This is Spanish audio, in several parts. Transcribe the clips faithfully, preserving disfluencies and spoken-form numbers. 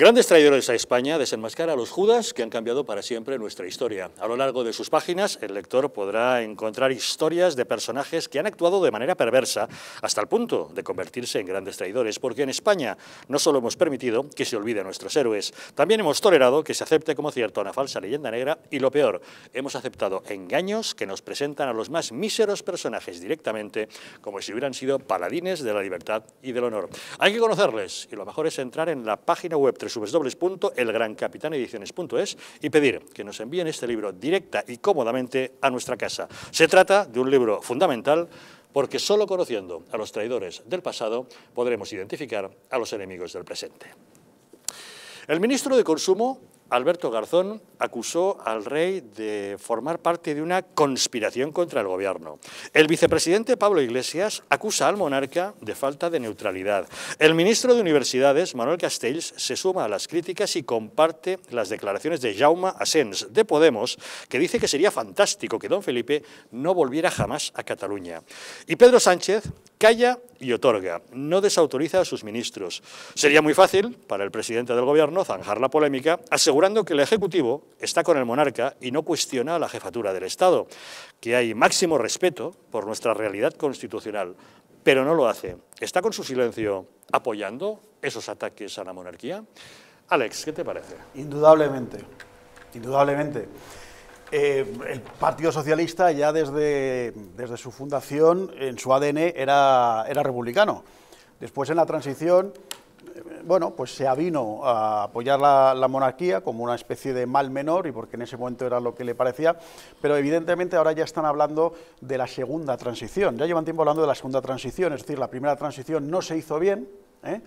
Grandes traidores a España desenmascara a los Judas que han cambiado para siempre nuestra historia. A lo largo de sus páginas, el lector podrá encontrar historias de personajes que han actuado de manera perversa hasta el punto de convertirse en grandes traidores, porque en España no solo hemos permitido que se olvide a nuestros héroes, también hemos tolerado que se acepte como cierta una falsa leyenda negra y, lo peor, hemos aceptado engaños que nos presentan a los más míseros personajes directamente como si hubieran sido paladines de la libertad y del honor. Hay que conocerles y lo mejor es entrar en la página web www punto el gran capitán ediciones punto es y pedir que nos envíen este libro directa y cómodamente a nuestra casa. Se trata de un libro fundamental porque solo conociendo a los traidores del pasado podremos identificar a los enemigos del presente. El ministro de Consumo, Alberto Garzón, acusó al rey de formar parte de una conspiración contra el gobierno. El vicepresidente Pablo Iglesias acusa al monarca de falta de neutralidad. El ministro de Universidades, Manuel Castells, se suma a las críticas y comparte las declaraciones de Jaume Asens, de Podemos, que dice que sería fantástico que don Felipe no volviera jamás a Cataluña. Y Pedro Sánchez calla y otorga, no desautoriza a sus ministros. Sería muy fácil para el presidente del gobierno zanjar la polémica, asegurando que el Ejecutivo está con el monarca y no cuestiona a la jefatura del Estado, que hay máximo respeto por nuestra realidad constitucional, pero no lo hace. ¿Está con su silencio apoyando esos ataques a la monarquía? Alex, ¿qué te parece? Indudablemente, indudablemente. Eh, el Partido Socialista ya desde, desde su fundación, en su A D N, era, era republicano. Después en la transición, eh, bueno, pues se avino a apoyar la, la monarquía como una especie de mal menor, y porque en ese momento era lo que le parecía, pero evidentemente ahora ya están hablando de la segunda transición, ya llevan tiempo hablando de la segunda transición, es decir, la primera transición no se hizo bien, ¿eh?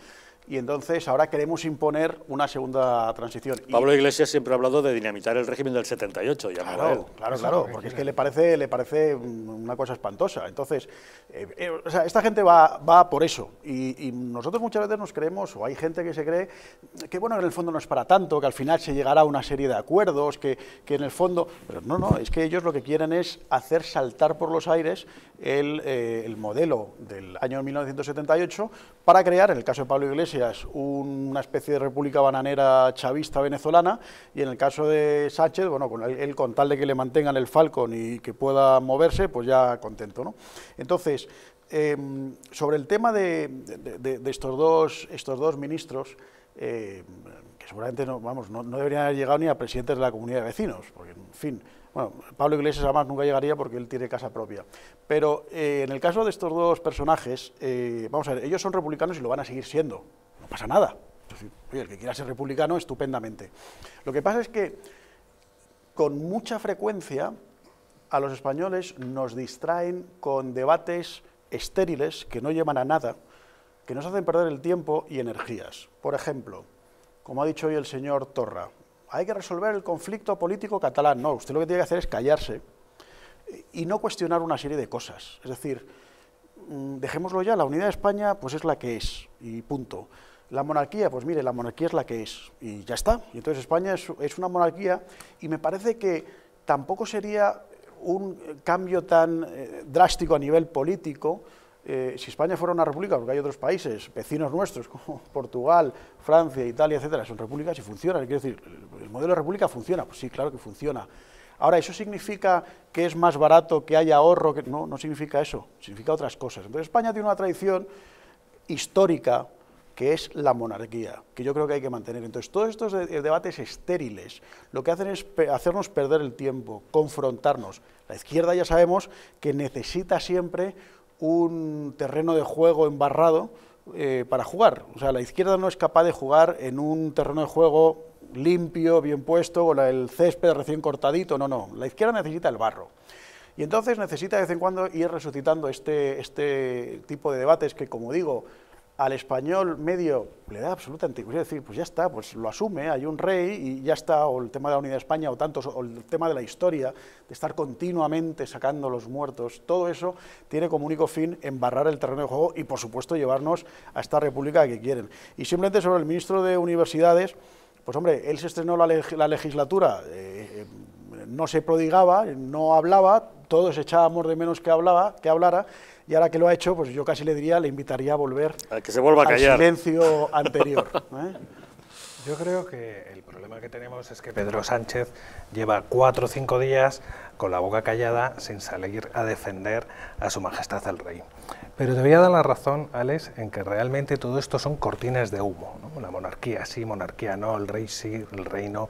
Y entonces ahora queremos imponer una segunda transición. Pablo Iglesias siempre ha hablado de dinamitar el régimen del setenta y ocho. Ya claro, claro, claro, porque es que le parece, le parece una cosa espantosa. Entonces, eh, eh, o sea, esta gente va, va por eso. Y, y nosotros muchas veces nos creemos, o hay gente que se cree, que bueno, en el fondo no es para tanto, que al final se llegará a una serie de acuerdos, que, que en el fondo... Pero no, no, es que ellos lo que quieren es hacer saltar por los aires el, eh, el modelo del año mil novecientos setenta y ocho para crear, en el caso de Pablo Iglesias, una especie de república bananera chavista venezolana, y en el caso de Sánchez, bueno, con él, con tal de que le mantengan el Falcon y que pueda moverse, pues ya contento, ¿no? Entonces, eh, sobre el tema de, de, de, de estos, dos, estos dos ministros, eh, que seguramente no, vamos, no, no deberían haber llegado ni a presidentes de la Comunidad de Vecinos, porque, en fin... Bueno, Pablo Iglesias además nunca llegaría porque él tiene casa propia. Pero eh, en el caso de estos dos personajes, eh, vamos a ver, ellos son republicanos y lo van a seguir siendo. No pasa nada. Entonces, oye, el que quiera ser republicano, estupendamente. Lo que pasa es que con mucha frecuencia a los españoles nos distraen con debates estériles que no llevan a nada, que nos hacen perder el tiempo y energías. Por ejemplo, como ha dicho hoy el señor Torra, hay que resolver el conflicto político catalán. No, usted lo que tiene que hacer es callarse y no cuestionar una serie de cosas. Es decir, dejémoslo ya, la unidad de España pues es la que es, y punto. La monarquía, pues mire, la monarquía es la que es, y ya está. Y entonces España es, es una monarquía, y me parece que tampoco sería un cambio tan eh, drástico a nivel político eh, si España fuera una república, porque hay otros países, vecinos nuestros, como Portugal, Francia, Italia, etcétera, son repúblicas y funcionan. Quiero decir, ¿el modelo de república funciona? Pues sí, claro que funciona. Ahora, ¿eso significa que es más barato, que hay ahorro? Que... No, no significa eso, significa otras cosas. Entonces, España tiene una tradición histórica que es la monarquía, que yo creo que hay que mantener. Entonces, todos estos de debates estériles lo que hacen es pe hacernos perder el tiempo, confrontarnos. La izquierda ya sabemos que necesita siempre un terreno de juego embarrado Eh, para jugar. O sea, la izquierda no es capaz de jugar en un terreno de juego limpio, bien puesto, con el césped recién cortadito. No, no. La izquierda necesita el barro. Y entonces necesita de vez en cuando ir resucitando este, este tipo de debates que, como digo, al español medio le da absoluta antigüedad. Es decir, pues ya está, pues lo asume, hay un rey y ya está, o el tema de la unidad de España, o tantos, o el tema de la historia, de estar continuamente sacando los muertos. Todo eso tiene como único fin embarrar el terreno de juego y, por supuesto, llevarnos a esta república que quieren. Y simplemente sobre el ministro de Universidades, pues hombre, él se estrenó la, leg la legislatura, eh, eh, no se prodigaba, no hablaba, todos echábamos de menos que, hablaba, que hablara, y ahora que lo ha hecho, pues yo casi le diría, le invitaría a volver a que se vuelva a callar al silencio anterior. ¿eh? Yo creo que el problema que tenemos es que Pedro Sánchez lleva cuatro o cinco días con la boca callada sin salir a defender a su majestad el rey. Pero te voy a dar la razón, Alex, en que realmente todo esto son cortinas de humo, ¿no? La monarquía sí, monarquía no, el rey sí, el rey no,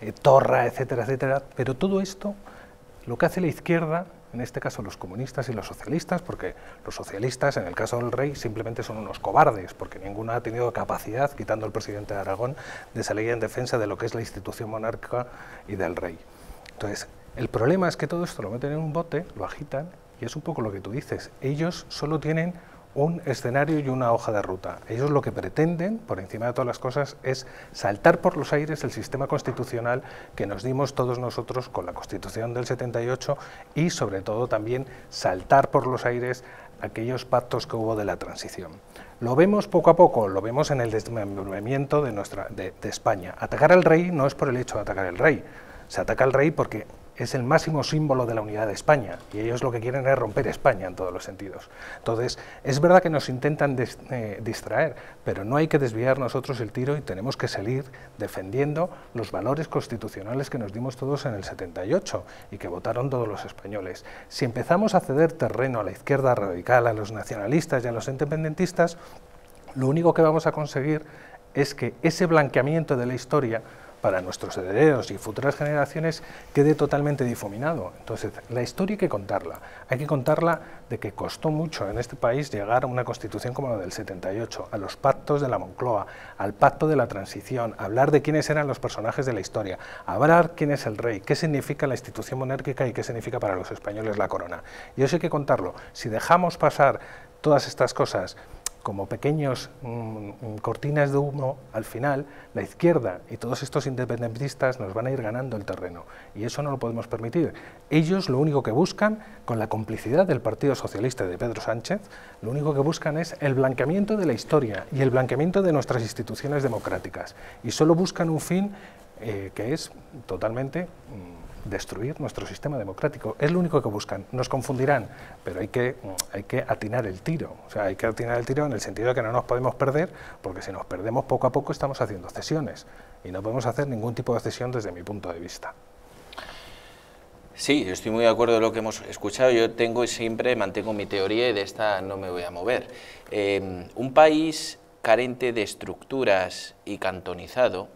eh, Torra, etcétera, etcétera. Pero todo esto, lo que hace la izquierda, en este caso los comunistas y los socialistas, porque los socialistas, en el caso del rey, simplemente son unos cobardes, porque ninguno ha tenido capacidad, quitando al presidente de Aragón, de salir en defensa de lo que es la institución monárquica y del rey. Entonces, el problema es que todo esto lo meten en un bote, lo agitan, y es un poco lo que tú dices. Ellos solo tienen un escenario y una hoja de ruta. Ellos lo que pretenden, por encima de todas las cosas, es saltar por los aires el sistema constitucional que nos dimos todos nosotros con la Constitución del setenta y ocho y, sobre todo, también saltar por los aires aquellos pactos que hubo de la transición. Lo vemos poco a poco, lo vemos en el desmembramiento de, nuestra, de, de España. Atacar al rey no es por el hecho de atacar al rey, se ataca al rey porque es el máximo símbolo de la unidad de España, y ellos lo que quieren es romper España en todos los sentidos. Entonces, es verdad que nos intentan des, eh, distraer, pero no hay que desviar nosotros el tiro y tenemos que salir defendiendo los valores constitucionales que nos dimos todos en el setenta y ocho y que votaron todos los españoles. Si empezamos a ceder terreno a la izquierda radical, a los nacionalistas y a los independentistas, lo único que vamos a conseguir es que ese blanqueamiento de la historia para nuestros herederos y futuras generaciones quede totalmente difuminado. Entonces, la historia hay que contarla, hay que contarla de que costó mucho en este país llegar a una constitución como la del setenta y ocho, a los pactos de la Moncloa, al pacto de la transición, hablar de quiénes eran los personajes de la historia, hablar quién es el rey, qué significa la institución monárquica y qué significa para los españoles la corona. Y eso hay que contarlo. Si dejamos pasar todas estas cosas como pequeños mmm, cortinas de humo, al final la izquierda y todos estos independentistas nos van a ir ganando el terreno, y eso no lo podemos permitir. Ellos lo único que buscan, con la complicidad del Partido Socialista y de Pedro Sánchez, lo único que buscan es el blanqueamiento de la historia y el blanqueamiento de nuestras instituciones democráticas, y solo buscan un fin eh, que es totalmente Mmm, destruir nuestro sistema democrático. Es lo único que buscan. Nos confundirán, pero hay que, hay que atinar el tiro. O sea, hay que atinar el tiro en el sentido de que no nos podemos perder, porque si nos perdemos poco a poco estamos haciendo cesiones, y no podemos hacer ningún tipo de cesión desde mi punto de vista. Sí, yo estoy muy de acuerdo en lo que hemos escuchado. Yo tengo y siempre mantengo mi teoría, y de esta no me voy a mover. Eh, un país carente de estructuras y cantonizado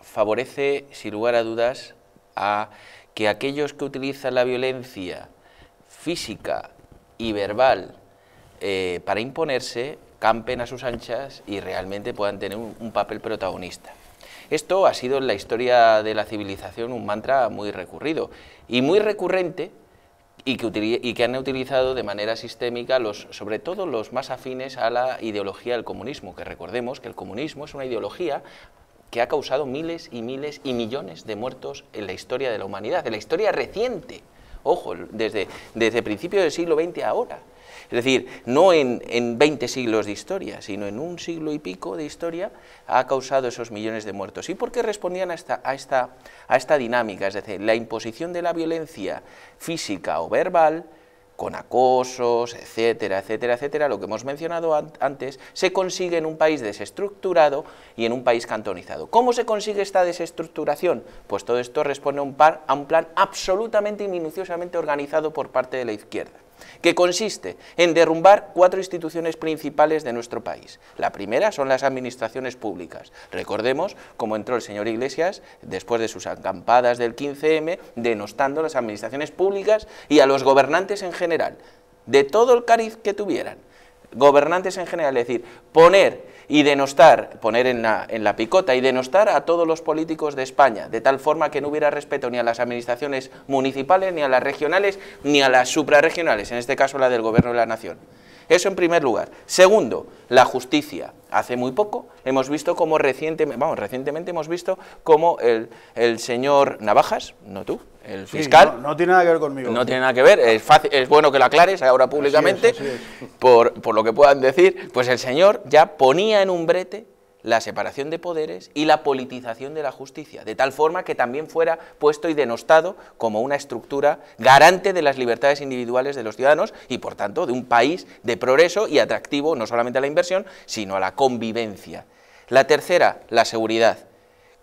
favorece, sin lugar a dudas, a que aquellos que utilizan la violencia física y verbal eh, para imponerse, campen a sus anchas y realmente puedan tener un, un papel protagonista. Esto ha sido en la historia de la civilización un mantra muy recurrido y muy recurrente, y que, y que han utilizado de manera sistémica, los, sobre todo los más afines a la ideología del comunismo, que recordemos que el comunismo es una ideología que ha causado miles y miles y millones de muertos en la historia de la humanidad, en la historia reciente, ojo, desde, desde principios del siglo veinte a ahora. Es decir, no en, en veinte siglos de historia, sino en un siglo y pico de historia ha causado esos millones de muertos. ¿Y por qué respondían a esta, a esta, a esta dinámica? Es decir, la imposición de la violencia física o verbal, con acosos, etcétera, etcétera, etcétera, lo que hemos mencionado an antes, se consigue en un país desestructurado y en un país cantonizado. ¿Cómo se consigue esta desestructuración? Pues todo esto responde a un, par a un plan absolutamente y minuciosamente organizado por parte de la izquierda, que consiste en derrumbar cuatro instituciones principales de nuestro país. La primera son las administraciones públicas. Recordemos cómo entró el señor Iglesias, después de sus acampadas del quince eme, denostando las administraciones públicas y a los gobernantes en general, de todo el cariz que tuvieran. Gobernantes en general, es decir, poner y denostar, poner en la, en la picota y denostar a todos los políticos de España, de tal forma que no hubiera respeto ni a las administraciones municipales, ni a las regionales, ni a las suprarregionales, en este caso la del Gobierno de la Nación. Eso en primer lugar. Segundo, la justicia. Hace muy poco hemos visto como recientemente, vamos, recientemente hemos visto como el, el señor Navajas, no tú, el fiscal... Sí, no, no tiene nada que ver conmigo. No tiene nada que ver, es, fácil, es bueno que lo aclares ahora públicamente, así es, así es. Por, por lo que puedan decir, pues el señor ya ponía en un brete la separación de poderes y la politización de la justicia, de tal forma que también fuera puesto y denostado como una estructura garante de las libertades individuales de los ciudadanos y, por tanto, de un país de progreso y atractivo no solamente a la inversión, sino a la convivencia. La tercera, la seguridad.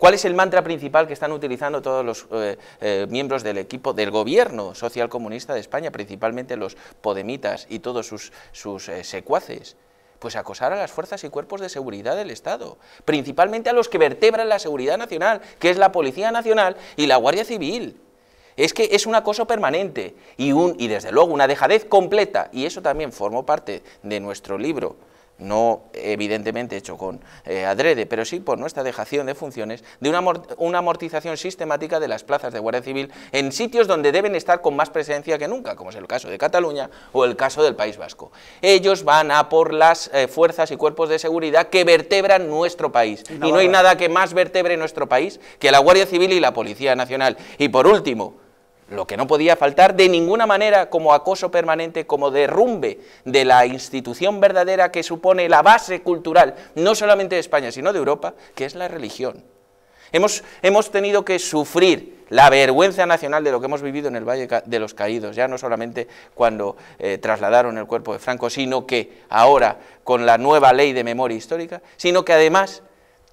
¿Cuál es el mantra principal que están utilizando todos los eh, eh, miembros del equipo del gobierno socialcomunista de España, principalmente los podemitas y todos sus, sus eh, secuaces? Pues acosar a las fuerzas y cuerpos de seguridad del Estado, principalmente a los que vertebran la seguridad nacional, que es la Policía Nacional y la Guardia Civil. Es que es un acoso permanente y, un, y desde luego una dejadez completa, y eso también formó parte de nuestro libro, no evidentemente hecho con eh, adrede, pero sí por nuestra dejación de funciones, de una, una amortización sistemática de las plazas de Guardia Civil en sitios donde deben estar con más presencia que nunca, como es el caso de Cataluña o el caso del País Vasco. Ellos van a por las eh, fuerzas y cuerpos de seguridad que vertebran nuestro país, y no hay nada que más vertebre nuestro país que la Guardia Civil y la Policía Nacional. Y por último, lo que no podía faltar de ninguna manera como acoso permanente, como derrumbe de la institución verdadera que supone la base cultural, no solamente de España, sino de Europa, que es la religión. Hemos, hemos tenido que sufrir la vergüenza nacional de lo que hemos vivido en el Valle de los Caídos, ya no solamente cuando eh, trasladaron el cuerpo de Franco, sino que ahora con la nueva ley de memoria histórica, sino que además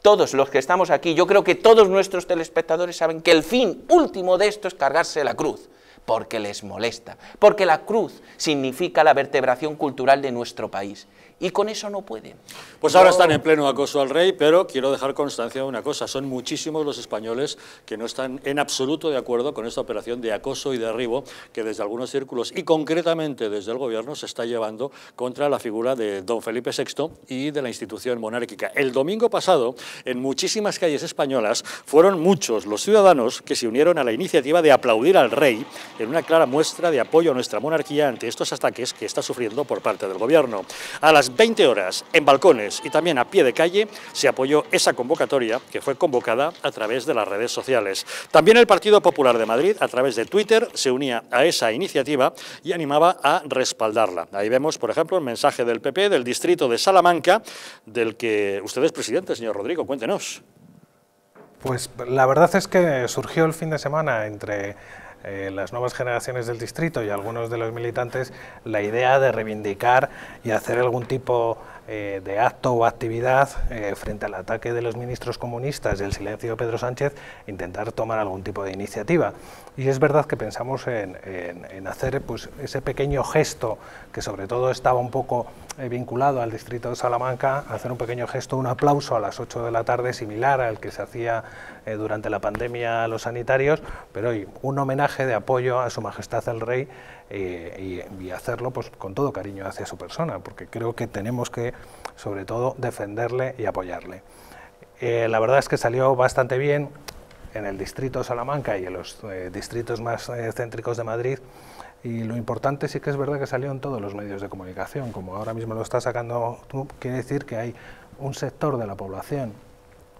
todos los que estamos aquí, yo creo que todos nuestros telespectadores saben que el fin último de esto es cargarse la cruz, porque les molesta, porque la cruz significa la vertebración cultural de nuestro país, y con eso no pueden. Pues ahora están en pleno acoso al rey, pero quiero dejar constancia de una cosa: son muchísimos los españoles que no están en absoluto de acuerdo con esta operación de acoso y derribo que desde algunos círculos y concretamente desde el gobierno se está llevando contra la figura de don Felipe sexto y de la institución monárquica. El domingo pasado, en muchísimas calles españolas, fueron muchos los ciudadanos que se unieron a la iniciativa de aplaudir al rey en una clara muestra de apoyo a nuestra monarquía ante estos ataques que está sufriendo por parte del gobierno. A las veinte horas, en balcones y también a pie de calle, se apoyó esa convocatoria que fue convocada a través de las redes sociales. También el Partido Popular de Madrid, a través de Twitter, se unía a esa iniciativa y animaba a respaldarla. Ahí vemos, por ejemplo, el mensaje del P P del distrito de Salamanca, del que usted es presidente, señor Rodrigo. Cuéntenos. Pues la verdad es que surgió el fin de semana entre Eh, las nuevas generaciones del distrito y algunos de los militantes la idea de reivindicar y hacer algún tipo eh, de acto o actividad eh, frente al ataque de los ministros comunistas y el silencio de Pedro Sánchez, intentar tomar algún tipo de iniciativa. Y es verdad que pensamos en, en, en hacer pues, ese pequeño gesto que sobre todo estaba un poco eh, vinculado al distrito de Salamanca, hacer un pequeño gesto, un aplauso a las ocho de la tarde similar al que se hacía eh, durante la pandemia a los sanitarios, pero hoy un homenaje de apoyo a su majestad el rey eh, y, y hacerlo pues, con todo cariño hacia su persona, porque creo que tenemos que, sobre todo, defenderle y apoyarle. Eh, la verdad es que salió bastante bien en el distrito de Salamanca y en los eh, distritos más eh, céntricos de Madrid, y lo importante sí que es verdad que salió en todos los medios de comunicación, como ahora mismo lo está sacando tú, quiere decir que hay un sector de la población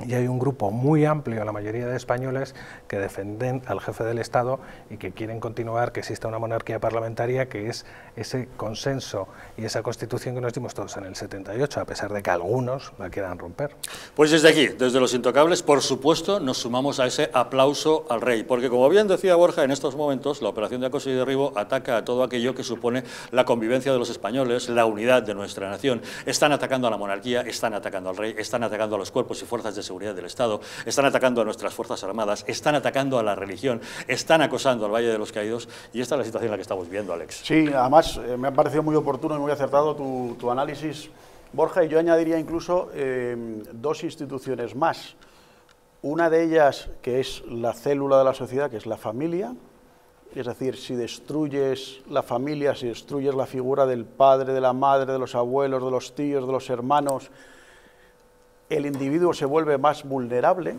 y hay un grupo muy amplio, la mayoría de españoles, que defienden al jefe del Estado y que quieren continuar, que exista una monarquía parlamentaria, que es ese consenso y esa constitución que nos dimos todos en el setenta y ocho, a pesar de que algunos la quieran romper. Pues desde aquí, desde Los Intocables, por supuesto, nos sumamos a ese aplauso al rey, porque como bien decía Borja, en estos momentos la operación de acoso y derribo ataca a todo aquello que supone la convivencia de los españoles, la unidad de nuestra nación. Están atacando a la monarquía, están atacando al rey, están atacando a los cuerpos y fuerzas de seguridad del Estado, están atacando a nuestras fuerzas armadas, están atacando a la religión, están acosando al Valle de los Caídos, y esta es la situación en la que estamos viviendo, Alex. Sí, además eh, me ha parecido muy oportuno y muy acertado tu, tu análisis, Borja, y yo añadiría incluso eh, dos instituciones más. Una de ellas, que es la célula de la sociedad, que es la familia, es decir, si destruyes la familia, si destruyes la figura del padre, de la madre, de los abuelos, de los tíos, de los hermanos, el individuo se vuelve más vulnerable,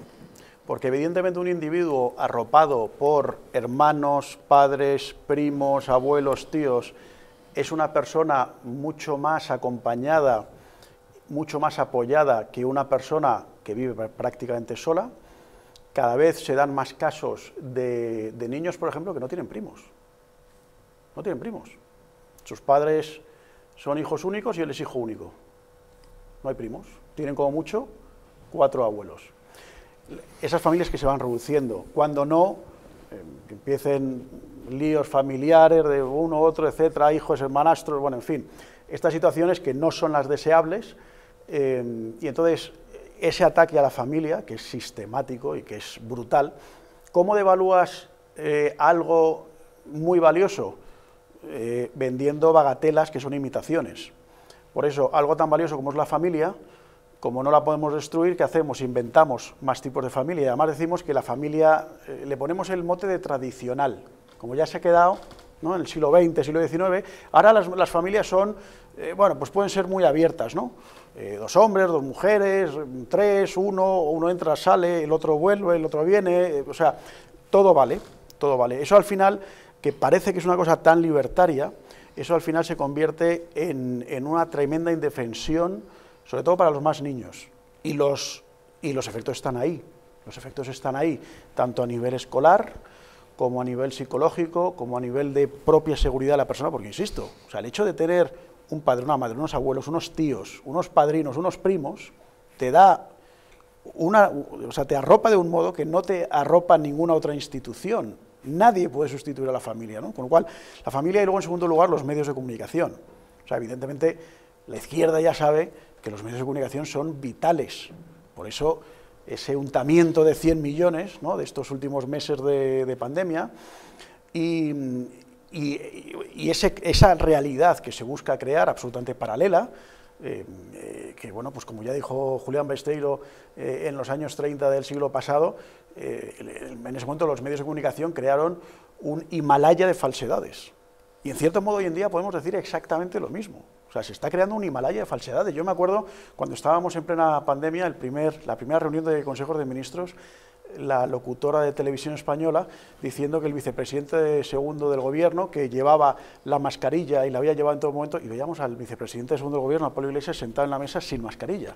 porque evidentemente un individuo arropado por hermanos, padres, primos, abuelos, tíos, es una persona mucho más acompañada, mucho más apoyada que una persona que vive prácticamente sola. Cada vez se dan más casos de, de niños, por ejemplo, que no tienen primos. No tienen primos. Sus padres son hijos únicos y él es hijo único. No hay primos. Tienen como mucho cuatro abuelos. Esas familias que se van reduciendo, cuando no, eh, que empiecen líos familiares de uno, otro, etcétera, hijos, hermanastros, bueno, en fin, estas situaciones que no son las deseables, eh, y entonces ese ataque a la familia, que es sistemático y que es brutal, ¿cómo devalúas eh, algo muy valioso? Eh, vendiendo bagatelas que son imitaciones. Por eso, algo tan valioso como es la familia, como no la podemos destruir, ¿qué hacemos? Inventamos más tipos de familia. Y además decimos que la familia, eh, le ponemos el mote de tradicional. Como ya se ha quedado, ¿no?, en el siglo veinte, siglo diecinueve, ahora las, las familias son, eh, bueno, pues pueden ser muy abiertas, ¿no? Eh, dos hombres, dos mujeres, tres, uno, uno entra, sale, el otro vuelve, el otro viene, eh, o sea, todo vale, todo vale. Eso al final, que parece que es una cosa tan libertaria, eso al final se convierte en, en una tremenda indefensión, sobre todo para los más niños. Y los, y los efectos están ahí, los efectos están ahí, tanto a nivel escolar, como a nivel psicológico, como a nivel de propia seguridad de la persona, porque insisto, o sea, el hecho de tener un padre, una madre, unos abuelos, unos tíos, unos padrinos, unos primos, te da una, o sea, te arropa de un modo que no te arropa ninguna otra institución. Nadie puede sustituir a la familia, ¿no? Con lo cual, la familia y luego, en segundo lugar, los medios de comunicación. O sea, evidentemente, la izquierda ya sabe que los medios de comunicación son vitales, por eso ese untamiento de cien millones, ¿no?, de estos últimos meses de, de pandemia, y, y, y ese, esa realidad que se busca crear, absolutamente paralela, eh, eh, que, bueno, pues como ya dijo Julián Besteiro eh, en los años treinta del siglo pasado, eh, en ese momento los medios de comunicación crearon un Himalaya de falsedades. Y en cierto modo hoy en día podemos decir exactamente lo mismo. O sea, se está creando un Himalaya de falsedades. Yo me acuerdo cuando estábamos en plena pandemia, el primer, la primera reunión de consejos de ministros, la locutora de Televisión Española diciendo que el vicepresidente segundo del gobierno, que llevaba la mascarilla y la había llevado en todo momento, y veíamos al vicepresidente segundo del gobierno, a Pablo Iglesias, sentado en la mesa sin mascarilla.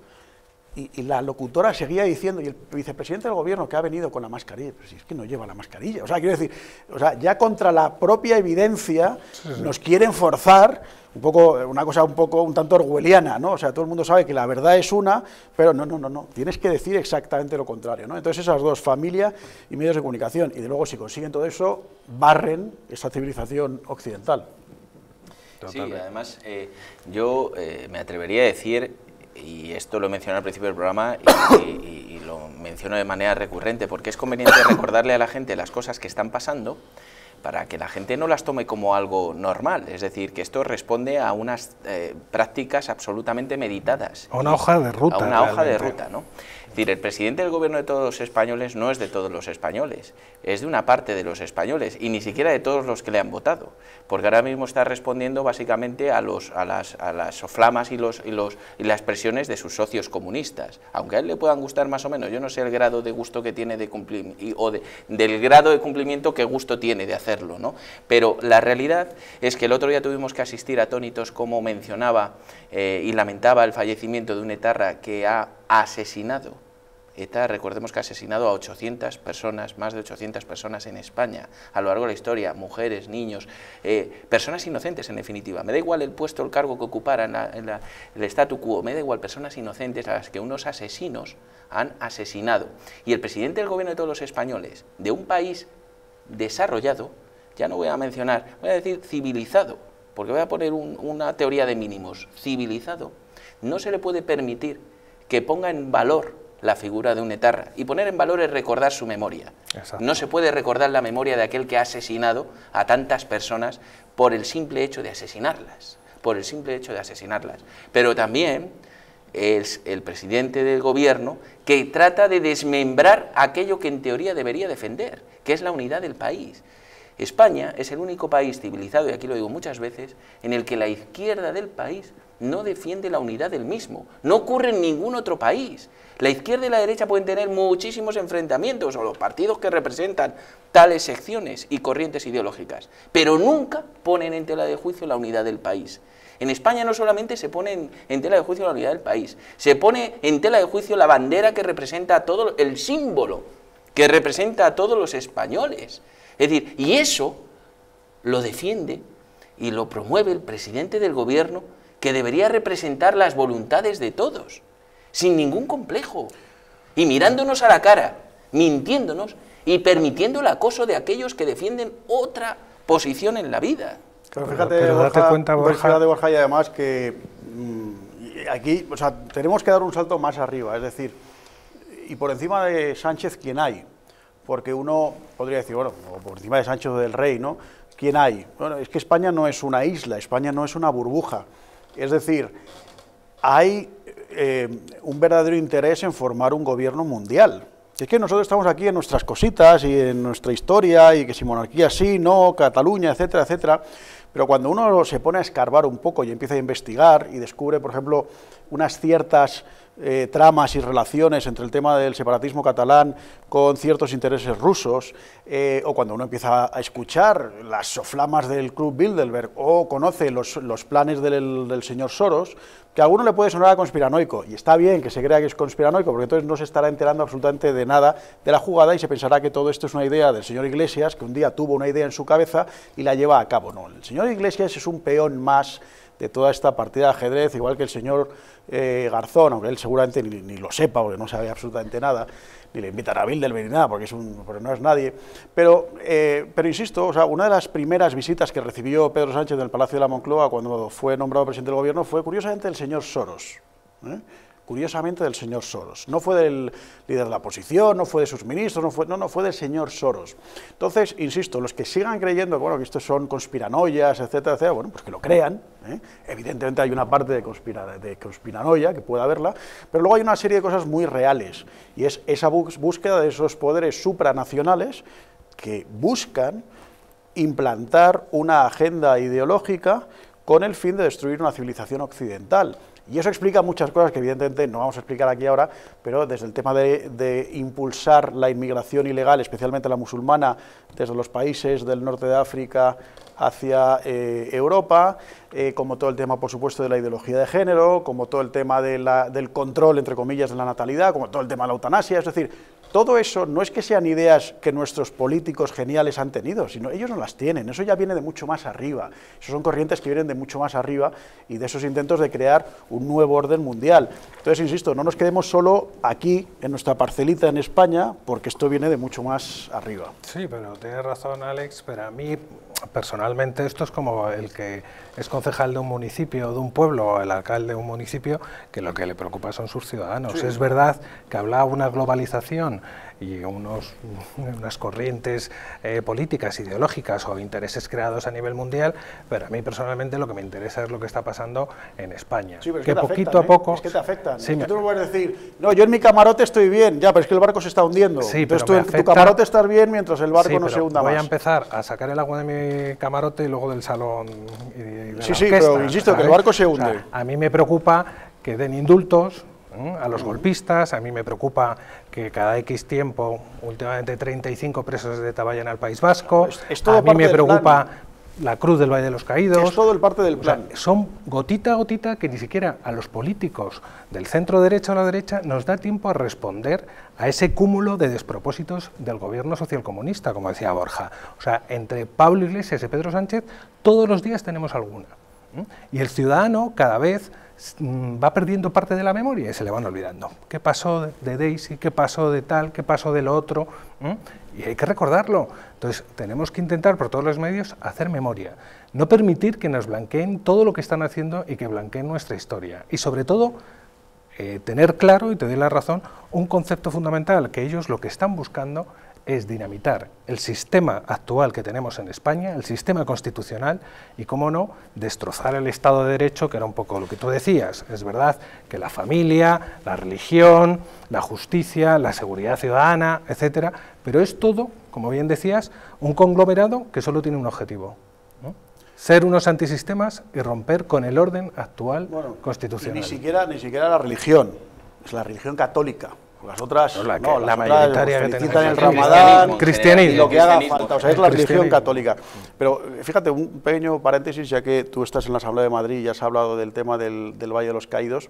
Y, y la locutora seguía diciendo, y el vicepresidente del gobierno que ha venido con la mascarilla, pero si es que no lleva la mascarilla. O sea, quiero decir, o sea, ya contra la propia evidencia sí, sí. nos quieren forzar un poco, una cosa un poco, un tanto orwelliana, ¿no? O sea, todo el mundo sabe que la verdad es una, pero no, no, no, no, tienes que decir exactamente lo contrario, ¿no? Entonces esas dos, familia y medios de comunicación, y de luego si consiguen todo eso, barren esa civilización occidental. Totalmente. Sí, además, eh, yo eh, me atrevería a decir, y esto lo he mencionado al principio del programa y, y, y lo menciono de manera recurrente, porque es conveniente recordarle a la gente las cosas que están pasando para que la gente no las tome como algo normal, es decir, que esto responde a unas eh, prácticas absolutamente meditadas. A una hoja de ruta. A una hoja de ruta, ¿no? Es decir, el presidente del gobierno de todos los españoles no es de todos los españoles, es de una parte de los españoles y ni siquiera de todos los que le han votado, porque ahora mismo está respondiendo básicamente a, los, a, las, a las soflamas y, los, y, los, y las presiones de sus socios comunistas, aunque a él le puedan gustar más o menos, yo no sé el grado de gusto que tiene de cumplir, y, o de, del grado de cumplimiento que gusto tiene de hacer, ¿no? Pero la realidad es que el otro día tuvimos que asistir atónitos como mencionaba eh, y lamentaba el fallecimiento de un etarra que ha asesinado. ETA, recordemos que ha asesinado a ochocientas personas, más de ochocientas personas en España, a lo largo de la historia, mujeres, niños, eh, personas inocentes en definitiva. Me da igual el puesto, el cargo que ocuparan, la, la, el statu quo, me da igual personas inocentes a las que unos asesinos han asesinado. Y el presidente del gobierno de todos los españoles, de un país desarrollado, ya no voy a mencionar, voy a decir civilizado, porque voy a poner un, una teoría de mínimos, civilizado, no se le puede permitir que ponga en valor la figura de un etarra, y poner en valor es recordar su memoria. Exacto. No se puede recordar la memoria de aquel que ha asesinado a tantas personas por el simple hecho de asesinarlas, por el simple hecho de asesinarlas, pero también es el presidente del gobierno que trata de desmembrar aquello que en teoría debería defender, que es la unidad del país. España es el único país civilizado, y aquí lo digo muchas veces, en el que la izquierda del país no defiende la unidad del mismo. No ocurre en ningún otro país. La izquierda y la derecha pueden tener muchísimos enfrentamientos, o los partidos que representan tales secciones y corrientes ideológicas, pero nunca ponen en tela de juicio la unidad del país. En España no solamente se pone en, en tela de juicio la unidad del país, se pone en tela de juicio la bandera que representa a todo, el símbolo que representa a todos los españoles. Es decir, y eso lo defiende y lo promueve el presidente del gobierno, que debería representar las voluntades de todos, sin ningún complejo, y mirándonos a la cara, mintiéndonos y permitiendo el acoso de aquellos que defienden otra posición en la vida. Pero fíjate, pero, pero Borja, date cuenta, Borja. De Borja, y además que mmm, aquí, o sea, tenemos que dar un salto más arriba, es decir, y por encima de Sánchez, ¿quién hay? Porque uno podría decir, bueno, por encima de Sánchez o del rey, ¿no? ¿Quién hay? Bueno, es que España no es una isla, España no es una burbuja. Es decir, hay eh, un verdadero interés en formar un gobierno mundial. Es que nosotros estamos aquí en nuestras cositas y en nuestra historia, y que si monarquía sí, no, Cataluña, etcétera, etcétera. Pero cuando uno se pone a escarbar un poco y empieza a investigar y descubre, por ejemplo, unas ciertas eh, tramas y relaciones entre el tema del separatismo catalán con ciertos intereses rusos, eh, o cuando uno empieza a escuchar las soflamas del Club Bilderberg, o conoce los, los planes del, del señor Soros, que a alguno le puede sonar a conspiranoico, y está bien que se crea que es conspiranoico, porque entonces no se estará enterando absolutamente de nada de la jugada y se pensará que todo esto es una idea del señor Iglesias, que un día tuvo una idea en su cabeza y la lleva a cabo. No, el señor Iglesias es un peón más de toda esta partida de ajedrez, igual que el señor eh, Garzón, aunque él seguramente ni, ni lo sepa, porque no sabe absolutamente nada, ni le invitan a Bilderberg ni nada, porque, es un, porque no es nadie. Pero, eh, pero insisto, o sea, una de las primeras visitas que recibió Pedro Sánchez del Palacio de la Moncloa cuando fue nombrado presidente del gobierno fue, curiosamente, del señor Soros. ¿eh? Curiosamente, del señor Soros. No fue del líder de la oposición, no fue de sus ministros, no, fue, no, no fue del señor Soros. Entonces, insisto, los que sigan creyendo bueno, que estos son conspiranoias, etcétera, etcétera, bueno, pues que lo crean. ¿Eh? Evidentemente hay una parte de, conspira, de conspiranoia que pueda haberla, pero luego hay una serie de cosas muy reales, y es esa búsqueda de esos poderes supranacionales que buscan implantar una agenda ideológica con el fin de destruir una civilización occidental. Y eso explica muchas cosas que evidentemente no vamos a explicar aquí ahora, pero desde el tema de, de impulsar la inmigración ilegal, especialmente la musulmana, desde los países del norte de África hacia eh, Europa, eh, como todo el tema, por supuesto, de la ideología de género, como todo el tema de la, del control, entre comillas, de la natalidad, como todo el tema de la eutanasia, es decir, todo eso no es que sean ideas que nuestros políticos geniales han tenido, sino ellos no las tienen, eso ya viene de mucho más arriba, eso son corrientes que vienen de mucho más arriba y de esos intentos de crear un nuevo orden mundial. Entonces, insisto, no nos quedemos solo aquí, en nuestra parcelita en España, porque esto viene de mucho más arriba. Sí, pero tienes razón, Alex, pero a mí, personalmente, esto es como el que es concejal de un municipio, de un pueblo, o el alcalde de un municipio, que lo que le preocupa son sus ciudadanos. Sí. Es verdad que hablaba de una globalización y unos, unas corrientes eh, políticas, ideológicas o intereses creados a nivel mundial, pero a mí personalmente lo que me interesa es lo que está pasando en España. Sí, pero es que, que poquito afectan, ¿eh? a poco... Es que te afectan. Sí, es que tú no puedes decir, no, yo en mi camarote estoy bien, ya, pero es que el barco se está hundiendo. Sí, entonces tú en tu camarote estás bien mientras el barco sí, no se hunda voy más. Voy a empezar a sacar el agua de mi camarote y luego del salón y de la Sí, sí, orquesta, pero insisto, ¿sabes? Que el barco se hunde. O sea, a mí me preocupa que den indultos a los golpistas, a mí me preocupa que cada X tiempo, últimamente treinta y cinco presos de ETA vayan al País Vasco, es, es a mí me preocupa la cruz del Valle de los Caídos. Es todo el parte del plan. O sea, son gotita a gotita que ni siquiera a los políticos del centro derecha o la derecha nos da tiempo a responder a ese cúmulo de despropósitos del gobierno socialcomunista, como decía Borja. O sea, entre Pablo Iglesias y Pedro Sánchez, todos los días tenemos alguna. Y el ciudadano cada vez va perdiendo parte de la memoria y se le van olvidando. ¿Qué pasó de Daisy? ¿Qué pasó de tal? ¿Qué pasó de lo otro? ¿Mm? Y hay que recordarlo. Entonces, tenemos que intentar por todos los medios hacer memoria. No permitir que nos blanqueen todo lo que están haciendo y que blanqueen nuestra historia. Y sobre todo, eh, tener claro, y te doy la razón, un concepto fundamental, que ellos lo que están buscando es dinamitar el sistema actual que tenemos en España, el sistema constitucional y, cómo no, destrozar el Estado de Derecho, que era un poco lo que tú decías. Es verdad que la familia, la religión, la justicia, la seguridad ciudadana, etcétera, pero es todo, como bien decías, un conglomerado que solo tiene un objetivo, ¿no? Ser unos antisistemas y romper con el orden actual bueno, constitucional. Ni siquiera, ni siquiera la religión, es la religión católica. Las otras, no, la, no, la mayoritaria que tenemos el Ramadán, cristianismo, lo que haga falta, o sea, es la religión católica. Pero fíjate, un pequeño paréntesis, ya que tú estás en la Asamblea de Madrid y has hablado del tema del, del Valle de los Caídos,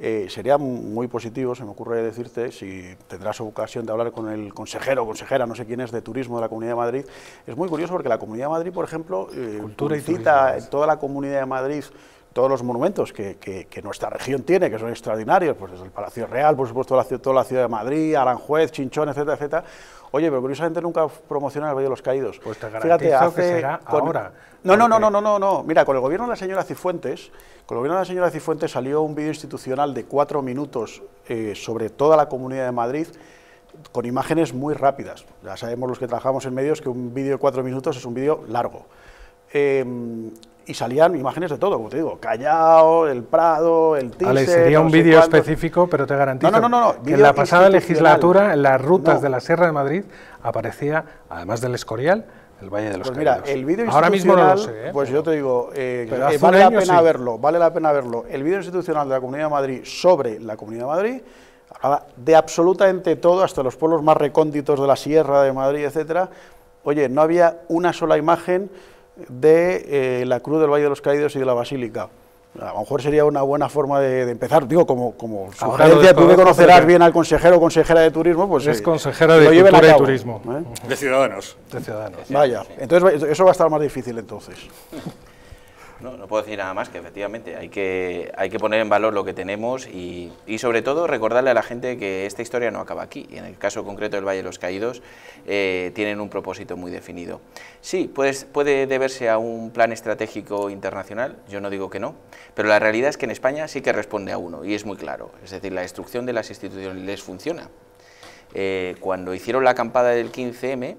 eh, sería muy positivo, se me ocurre decirte, si tendrás ocasión de hablar con el consejero o consejera, no sé quién es, de Turismo de la Comunidad de Madrid, es muy curioso porque la Comunidad de Madrid, por ejemplo, eh, publicita en toda la Comunidad de Madrid todos los monumentos que, que, que nuestra región tiene, que son extraordinarios, pues desde el Palacio Real, por supuesto, la, toda la ciudad de Madrid, Aranjuez, Chinchón, etcétera, etcétera. Oye, pero curiosamente nunca promocionan el Valle de los Caídos. Pues te garantizo, fíjate, hace, que será con, ahora. No, no, no, no, no, no, no. Mira, con el gobierno de la señora Cifuentes, con el gobierno de la señora Cifuentes salió un vídeo institucional de cuatro minutos eh, sobre toda la Comunidad de Madrid, con imágenes muy rápidas. Ya sabemos los que trabajamos en medios que un vídeo de cuatro minutos es un vídeo largo. Eh, y salían imágenes de todo, como te digo, Callao, el Prado, el Tíser... Vale, sería un no vídeo específico, pero te garantizo no, no, no, no, que en la pasada legislatura, en las rutas no. de la Sierra de Madrid, aparecía, además del Escorial, el Valle de los pues Caídos. Mira, el vídeo institucional... Ahora mismo no lo sé, ¿eh? Pues yo te digo, eh, eh, vale la pena sí. verlo, vale la pena verlo. El vídeo institucional de la Comunidad de Madrid sobre la Comunidad de Madrid... hablaba de absolutamente todo, hasta los pueblos más recónditos de la Sierra de Madrid, etcétera. Oye, no había una sola imagen de eh, la Cruz del Valle de los Caídos y de la Basílica. A lo mejor sería una buena forma de, de empezar, digo, como, como sugerencia, tú que conocerás bien al consejero o consejera de turismo, pues... Es eh, consejera de Cultura cabo, y Turismo. ¿Eh? De Ciudadanos. De Ciudadanos. Vaya, entonces eso va a estar más difícil entonces. No, no puedo decir nada más, que efectivamente hay que, hay que poner en valor lo que tenemos y, y sobre todo recordarle a la gente que esta historia no acaba aquí. Y en el caso concreto del Valle de los Caídos eh, tienen un propósito muy definido. Sí, pues, puede deberse a un plan estratégico internacional, yo no digo que no, pero la realidad es que en España sí que responde a uno y es muy claro. Es decir, la destrucción de las instituciones les funciona. Eh, cuando hicieron la acampada del quince eme,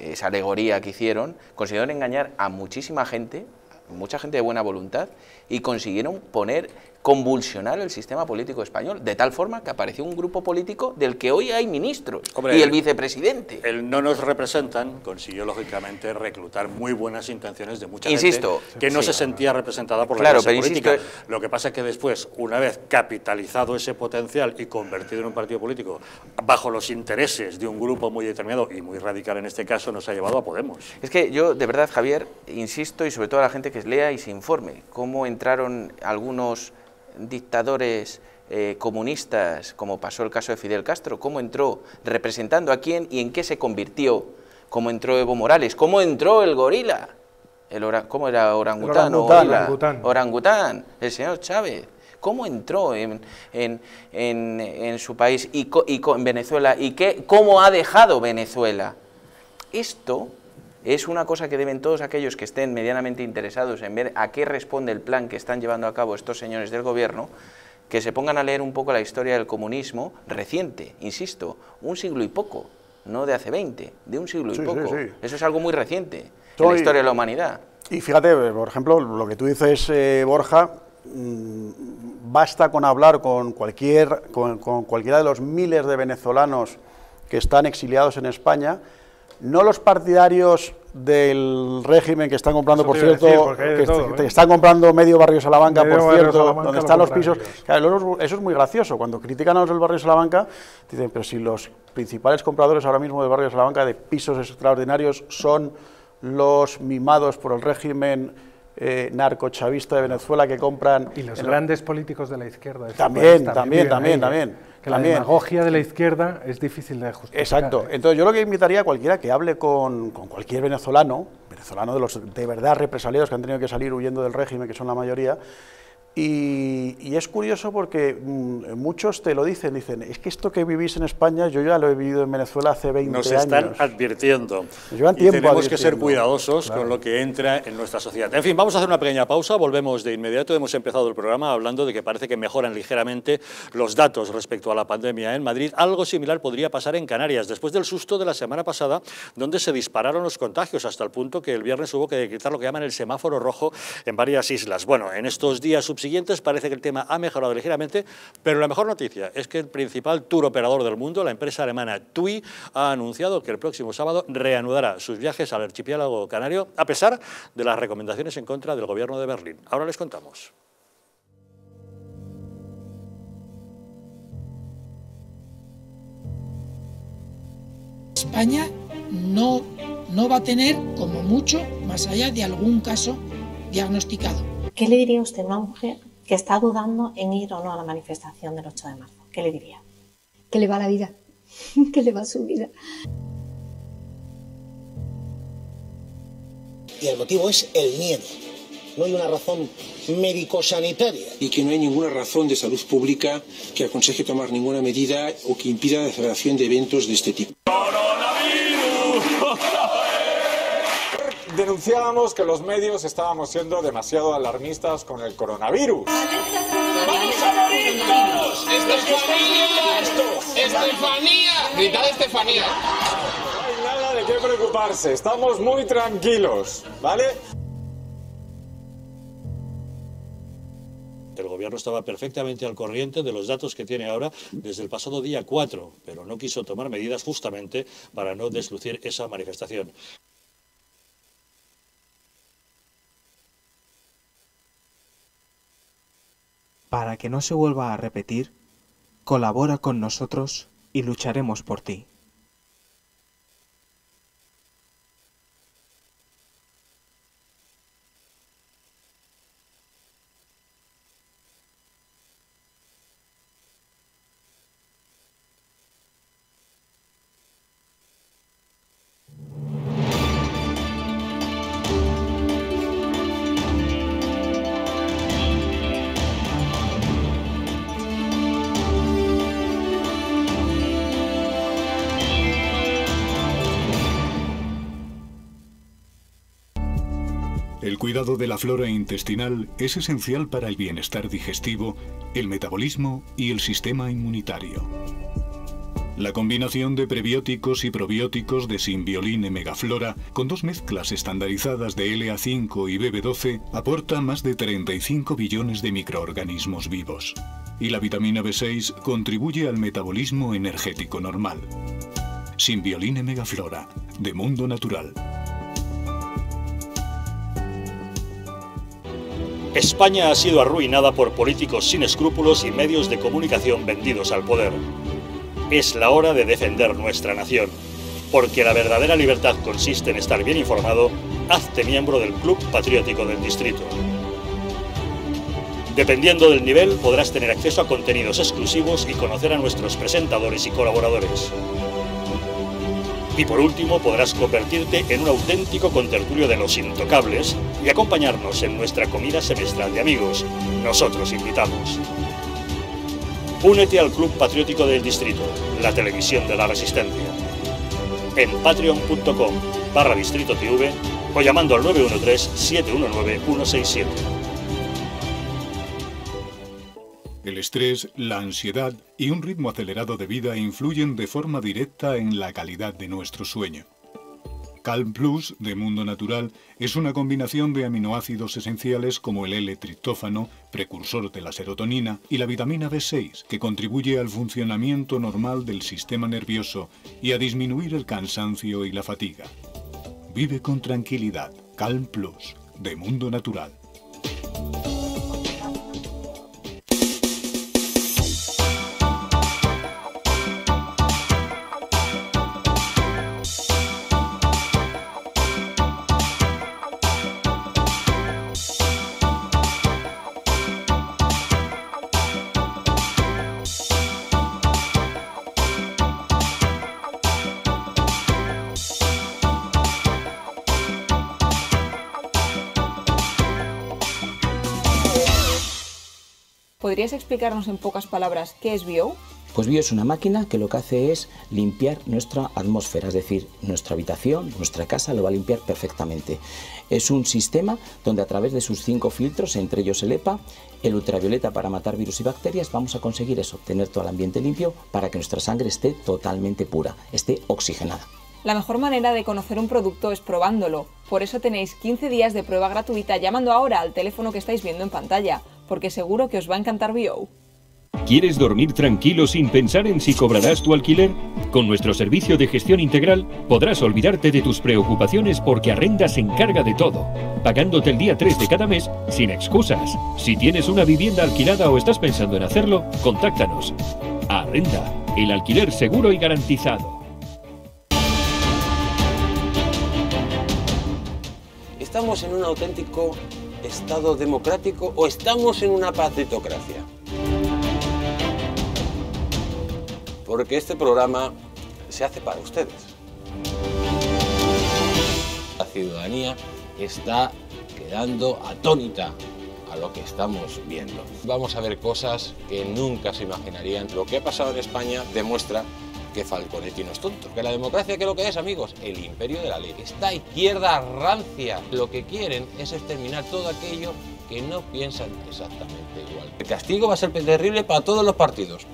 esa alegoría que hicieron, consiguieron engañar a muchísima gente, mucha gente de buena voluntad, y consiguieron poner, convulsionar el sistema político español, de tal forma que apareció un grupo político del que hoy hay ministros. Hombre, y el vicepresidente. El no nos representan consiguió, lógicamente, reclutar muy buenas intenciones de mucha insisto, gente que no sí, se sentía representada por claro, la clase política. Insisto, lo que pasa es que después, una vez capitalizado ese potencial y convertido en un partido político bajo los intereses de un grupo muy determinado y muy radical en este caso, nos ha llevado a Podemos. Es que yo, de verdad, Javier, insisto, y sobre todo a la gente que lea y se informe, cómo entraron algunos dictadores eh, comunistas, como pasó el caso de Fidel Castro, cómo entró, representando a quién y en qué se convirtió, cómo entró Evo Morales, cómo entró el gorila, el ora, cómo era orangután, el orangután, gorila, orangután. orangután, el señor Chávez, cómo entró en, en, en, en su país y, co, y co, en Venezuela y qué, cómo ha dejado Venezuela. Esto es una cosa que deben todos aquellos que estén medianamente interesados en ver a qué responde el plan que están llevando a cabo estos señores del gobierno, que se pongan a leer un poco la historia del comunismo reciente, insisto, un siglo y poco, no de hace veinte, de un siglo y sí, poco. Sí, sí. Eso es algo muy reciente Soy, en la historia de la humanidad. Y fíjate, por ejemplo, lo que tú dices, eh, Borja, mmm, basta con hablar con, cualquier, con, con cualquiera de los miles de venezolanos que están exiliados en España. No los partidarios del régimen que están comprando, eso por cierto, decir, que todo, est ¿eh? están comprando medio barrio Salamanca, medio por cierto, Salamanca, donde están lo los pisos. Claro, eso es muy gracioso. Cuando critican a los del barrio Salamanca, dicen, pero si los principales compradores ahora mismo del barrio Salamanca de pisos extraordinarios son los mimados por el régimen Eh, narcochavista de Venezuela que compran... Y los el... grandes políticos de la izquierda. De también, también, también, ahí, también. Que también. La demagogia de la izquierda es difícil de justificar. Exacto. Entonces yo lo que invitaría a cualquiera que hable con, con cualquier venezolano, venezolano de los de verdad represaliados que han tenido que salir huyendo del régimen, que son la mayoría, y, y es curioso porque muchos te lo dicen, dicen, es que esto que vivís en España, yo ya lo he vivido en Venezuela hace veinte años. Nos están años. advirtiendo. Llevan tiempo y tenemos que ser cuidadosos claro. con lo que entra en nuestra sociedad. En fin, vamos a hacer una pequeña pausa, volvemos de inmediato. Hemos empezado el programa hablando de que parece que mejoran ligeramente los datos respecto a la pandemia en Madrid. Algo similar podría pasar en Canarias, después del susto de la semana pasada, donde se dispararon los contagios hasta el punto que el viernes hubo que decretar lo que llaman el semáforo rojo en varias islas. Bueno, en estos días subsiguientes siguientes parece que el tema ha mejorado ligeramente, pero la mejor noticia es que el principal tour operador del mundo, la empresa alemana TUI, ha anunciado que el próximo sábado reanudará sus viajes al archipiélago canario, a pesar de las recomendaciones en contra del gobierno de Berlín. Ahora les contamos. España no, no va a tener, como mucho, más allá de algún caso diagnosticado. ¿Qué le diría usted a una mujer que está dudando en ir o no a la manifestación del ocho de marzo? ¿Qué le diría? Que le va la vida, que le va su vida. Y el motivo es el miedo. no hay una razón médico-sanitaria. Y que no hay ninguna razón de salud pública que aconseje tomar ninguna medida o que impida la celebración de eventos de este tipo. Denunciábamos que los medios estábamos siendo demasiado alarmistas con el coronavirus. ¡Vamos a morirnos! ¡Estefanía! ¡Estefanía! ¡Gritad Estefanía! No hay nada de qué preocuparse, estamos muy tranquilos, ¿vale? El gobierno estaba perfectamente al corriente de los datos que tiene ahora desde el pasado día cuatro, pero no quiso tomar medidas justamente para no deslucir esa manifestación. Para que no se vuelva a repetir, colabora con nosotros y lucharemos por ti. El cuidado de la flora intestinal es esencial para el bienestar digestivo, el metabolismo y el sistema inmunitario. La combinación de prebióticos y probióticos de Symbiolin y Megaflora, con dos mezclas estandarizadas de L A cinco y B B doce, aporta más de treinta y cinco billones de microorganismos vivos. Y la vitamina B seis contribuye al metabolismo energético normal. Symbiolin y Megaflora, de Mundo Natural. España ha sido arruinada por políticos sin escrúpulos y medios de comunicación vendidos al poder. Es la hora de defender nuestra nación, porque la verdadera libertad consiste en estar bien informado. Hazte miembro del Club Patriótico del Distrito. Dependiendo del nivel, podrás tener acceso a contenidos exclusivos y conocer a nuestros presentadores y colaboradores. Y por último, podrás convertirte en un auténtico contertulio de los intocables y acompañarnos en nuestra comida semestral de amigos. Nosotros invitamos. Únete al Club Patriótico del Distrito, la televisión de la Resistencia. En patreon.com barra distrito tv o llamando al nueve uno tres, siete uno nueve, uno seis siete. El estrés, la ansiedad y un ritmo acelerado de vida influyen de forma directa en la calidad de nuestro sueño. Calm Plus, de Mundo Natural, es una combinación de aminoácidos esenciales como el L-triptófano, precursor de la serotonina, y la vitamina B seis, que contribuye al funcionamiento normal del sistema nervioso y a disminuir el cansancio y la fatiga. Vive con tranquilidad. Calm Plus, de Mundo Natural. ¿Podrías explicarnos en pocas palabras qué es B I O? Pues B I O es una máquina que lo que hace es limpiar nuestra atmósfera, es decir, nuestra habitación, nuestra casa, lo va a limpiar perfectamente. Es un sistema donde a través de sus cinco filtros, entre ellos el E P A, el ultravioleta para matar virus y bacterias, vamos a conseguir eso, tener todo el ambiente limpio para que nuestra sangre esté totalmente pura, esté oxigenada. La mejor manera de conocer un producto es probándolo. Por eso tenéis quince días de prueba gratuita llamando ahora al teléfono que estáis viendo en pantalla, porque seguro que os va a encantar B I O. ¿Quieres dormir tranquilo sin pensar en si cobrarás tu alquiler? Con nuestro servicio de gestión integral podrás olvidarte de tus preocupaciones porque Arrenda se encarga de todo, pagándote el día tres de cada mes sin excusas. Si tienes una vivienda alquilada o estás pensando en hacerlo, contáctanos. Arrenda, el alquiler seguro y garantizado. Estamos en un auténtico ¿Estado democrático o estamos en una patritocracia? Porque este programa se hace para ustedes. La ciudadanía está quedando atónita a lo que estamos viendo. Vamos a ver cosas que nunca se imaginarían. Lo que ha pasado en España demuestra que Falconetti no es tonto. Que la democracia, ¿qué es lo que es, amigos? El imperio de la ley. Esta izquierda rancia, lo que quieren es exterminar todo aquello que no piensan exactamente igual. El castigo va a ser terrible para todos los partidos.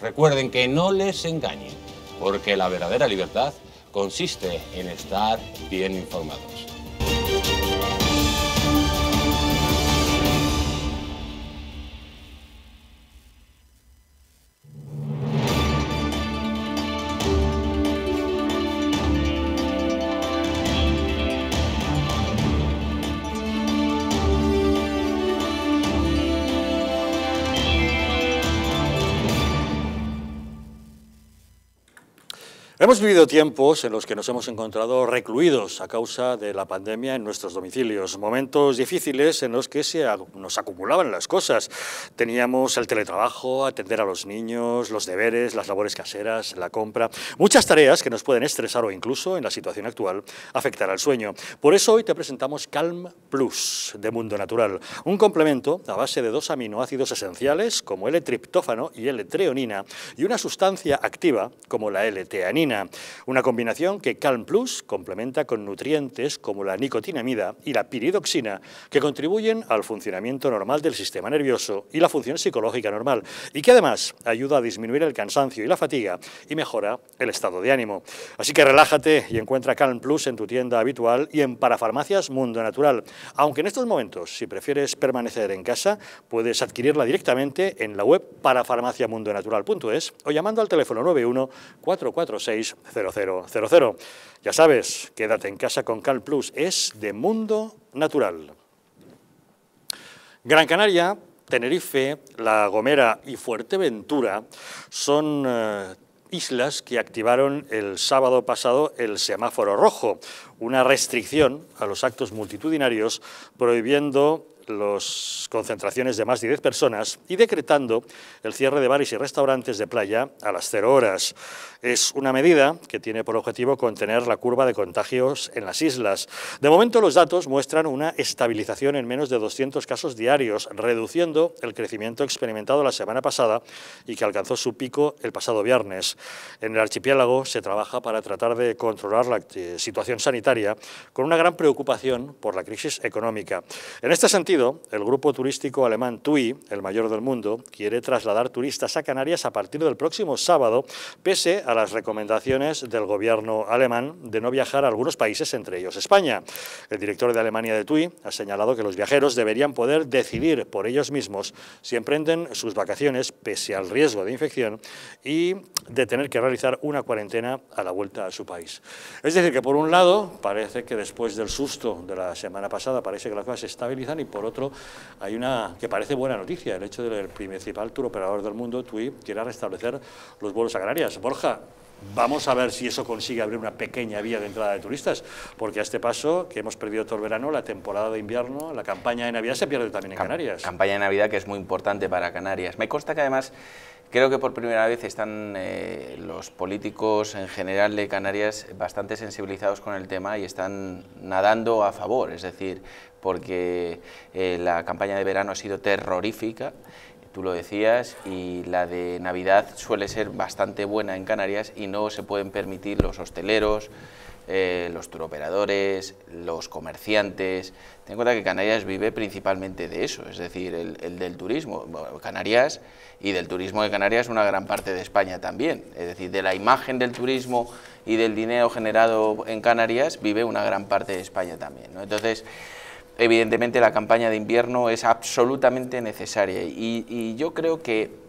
Recuerden que no les engañen, porque la verdadera libertad consiste en estar bien informados. Hemos vivido tiempos en los que nos hemos encontrado recluidos a causa de la pandemia en nuestros domicilios. Momentos difíciles en los que se nos acumulaban las cosas. Teníamos el teletrabajo, atender a los niños, los deberes, las labores caseras, la compra. Muchas tareas que nos pueden estresar o incluso, en la situación actual, afectar al sueño. Por eso hoy te presentamos Calm Plus, de Mundo Natural. Un complemento a base de dos aminoácidos esenciales, como L-triptófano y L-treonina, y una sustancia activa, como la L-teanina. Una combinación que Calm Plus complementa con nutrientes como la nicotinamida y la piridoxina, que contribuyen al funcionamiento normal del sistema nervioso y la función psicológica normal, y que además ayuda a disminuir el cansancio y la fatiga y mejora el estado de ánimo. Así que relájate y encuentra Calm Plus en tu tienda habitual y en Parafarmacias Mundo Natural. Aunque en estos momentos, si prefieres permanecer en casa, puedes adquirirla directamente en la web parafarmacia mundo natural punto es o llamando al teléfono nueve uno cuatro cuatro seis cero cero cero cero. Ya sabes, quédate en casa con Calm Plus, es de Mundo Natural. Gran Canaria, Tenerife, La Gomera y Fuerteventura son eh, islas que activaron el sábado pasado el semáforo rojo, una restricción a los actos multitudinarios prohibiendo las concentraciones de más de diez personas y decretando el cierre de bares y restaurantes de playa a las cero horas. Es una medida que tiene por objetivo contener la curva de contagios en las islas. De momento los datos muestran una estabilización en menos de doscientos casos diarios, reduciendo el crecimiento experimentado la semana pasada y que alcanzó su pico el pasado viernes. En el archipiélago se trabaja para tratar de controlar la situación sanitaria con una gran preocupación por la crisis económica. En este sentido, el grupo turístico alemán TUI, el mayor del mundo, quiere trasladar turistas a Canarias a partir del próximo sábado, pese a las recomendaciones del gobierno alemán de no viajar a algunos países, entre ellos España. El director de Alemania de TUI ha señalado que los viajeros deberían poder decidir por ellos mismos si emprenden sus vacaciones, pese al riesgo de infección, y de tener que realizar una cuarentena a la vuelta a su país. Es decir, que por un lado, parece que después del susto de la semana pasada, parece que las cosas se estabilizan y por Por otro, hay una que parece buena noticia, el hecho de que el principal tour operador del mundo, TUI, quiera restablecer los vuelos a Canarias. Borja, vamos a ver si eso consigue abrir una pequeña vía de entrada de turistas, porque a este paso, que hemos perdido todo el verano, la temporada de invierno, la campaña de Navidad se pierde también en Cam Canarias. Campaña de Navidad que es muy importante para Canarias. Me consta que además, creo que por primera vez están eh, los políticos en general de Canarias bastante sensibilizados con el tema y están nadando a favor, es decir, porque eh, la campaña de verano ha sido terrorífica, tú lo decías, y la de Navidad suele ser bastante buena en Canarias y no se pueden permitir los hosteleros, eh, los turoperadores, los comerciantes. Ten en cuenta que Canarias vive principalmente de eso, es decir, el, el del turismo. Bueno, Canarias y del turismo de Canarias una gran parte de España también, es decir, de la imagen del turismo y del dinero generado en Canarias vive una gran parte de España también, ¿no? Entonces, evidentemente la campaña de invierno es absolutamente necesaria y, y yo creo que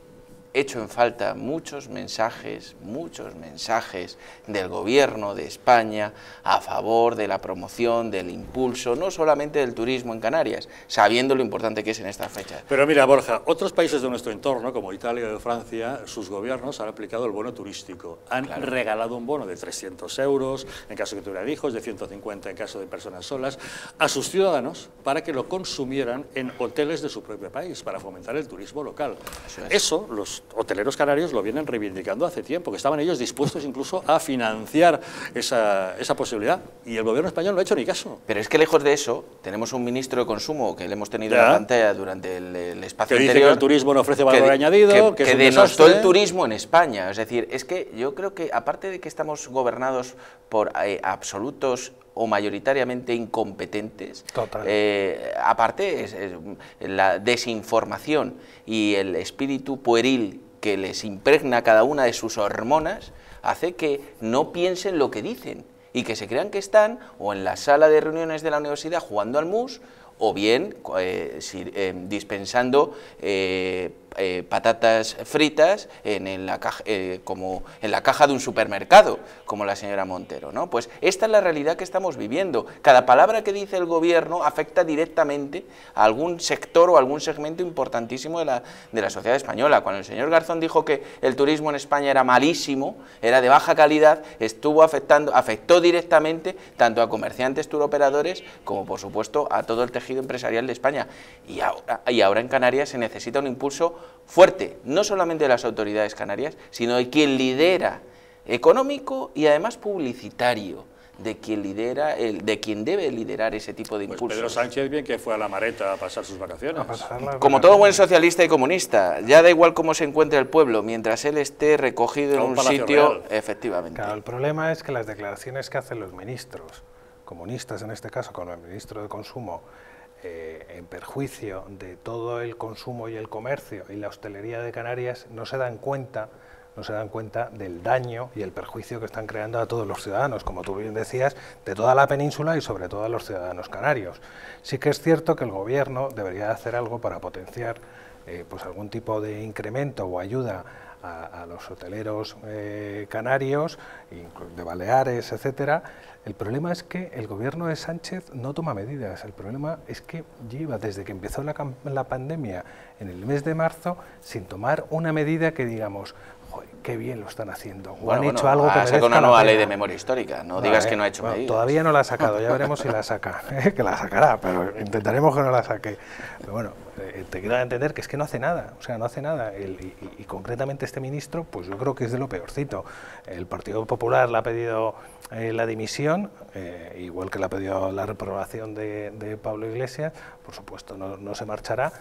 he hecho en falta muchos mensajes, muchos mensajes del gobierno de España a favor de la promoción, del impulso, no solamente del turismo en Canarias, sabiendo lo importante que es en estas fechas. Pero mira, Borja, otros países de nuestro entorno, como Italia o Francia, sus gobiernos han aplicado el bono turístico. Han claro. regalado un bono de trescientos euros, en caso que tuvieran hijos, de ciento cincuenta en caso de personas solas, a sus ciudadanos para que lo consumieran en hoteles de su propio país, para fomentar el turismo local. Eso, es. Eso los los hoteleros canarios lo vienen reivindicando hace tiempo, que estaban ellos dispuestos incluso a financiar esa, esa posibilidad, y el gobierno español no ha hecho ni caso. Pero es que lejos de eso, tenemos un ministro de consumo que le hemos tenido ¿Ya? en la pantalla durante el, el espacio que interior, dice que el turismo no ofrece valor que, añadido, que, que, que denostó el turismo en España. Es decir, es que yo creo que aparte de que estamos gobernados por eh, absolutos o mayoritariamente incompetentes, eh, aparte es, es, la desinformación y el espíritu pueril que les impregna cada una de sus hormonas hace que no piensen lo que dicen y que se crean que están o en la sala de reuniones de la universidad jugando al mus o bien eh, si, eh, dispensando eh, Eh, patatas fritas en, en la caja, eh, como en la caja de un supermercado, como la señora Montero, ¿no? Pues esta es la realidad que estamos viviendo. Cada palabra que dice el gobierno afecta directamente a algún sector o algún segmento importantísimo de la, de la sociedad española. Cuando el señor Garzón dijo que el turismo en España era malísimo, era de baja calidad, estuvo afectando, afectó directamente tanto a comerciantes, turoperadores, como por supuesto a todo el tejido empresarial de España. Y ahora, y ahora en Canarias se necesita un impulso fuerte, no solamente de las autoridades canarias, sino de quien lidera, económico y además publicitario, de quien lidera, el, de quien debe liderar ese tipo de impulsos. Pues Pedro Sánchez bien que fue a la Mareta a pasar sus vacaciones. A pasar las vacaciones. Como todo buen socialista y comunista, ya da igual cómo se encuentre el pueblo, mientras él esté recogido en un sitio, efectivamente. Claro, el problema es que las declaraciones que hacen los ministros, comunistas en este caso, con el ministro de Consumo, Eh, en perjuicio de todo el consumo y el comercio y la hostelería de Canarias, no se dan cuenta, no se dan cuenta del daño y el perjuicio que están creando a todos los ciudadanos, como tú bien decías, de toda la península y sobre todo a los ciudadanos canarios. Sí que es cierto que el gobierno debería hacer algo para potenciar eh, pues algún tipo de incremento o ayuda a, a los hoteleros eh, canarios, de Baleares, etcétera. El problema es que el gobierno de Sánchez no toma medidas. El problema es que lleva desde que empezó la, la pandemia en el mes de marzo sin tomar una medida que digamos, joder, qué bien lo están haciendo. O bueno, han bueno, hecho algo ha que merezca una nueva ley de memoria histórica. No, no digas eh, que no ha hecho bueno, medidas. Todavía no la ha sacado. Ya veremos si la saca. ¿eh? Que la sacará, pero intentaremos que no la saque. Pero bueno, eh, te quiero entender que es que no hace nada. O sea, no hace nada. El, y, y concretamente este ministro, pues yo creo que es de lo peorcito. El Partido Popular le ha pedido eh, la dimisión. Eh, igual que le ha pedido la reprobación de, de Pablo Iglesias, por supuesto no, no se marchará,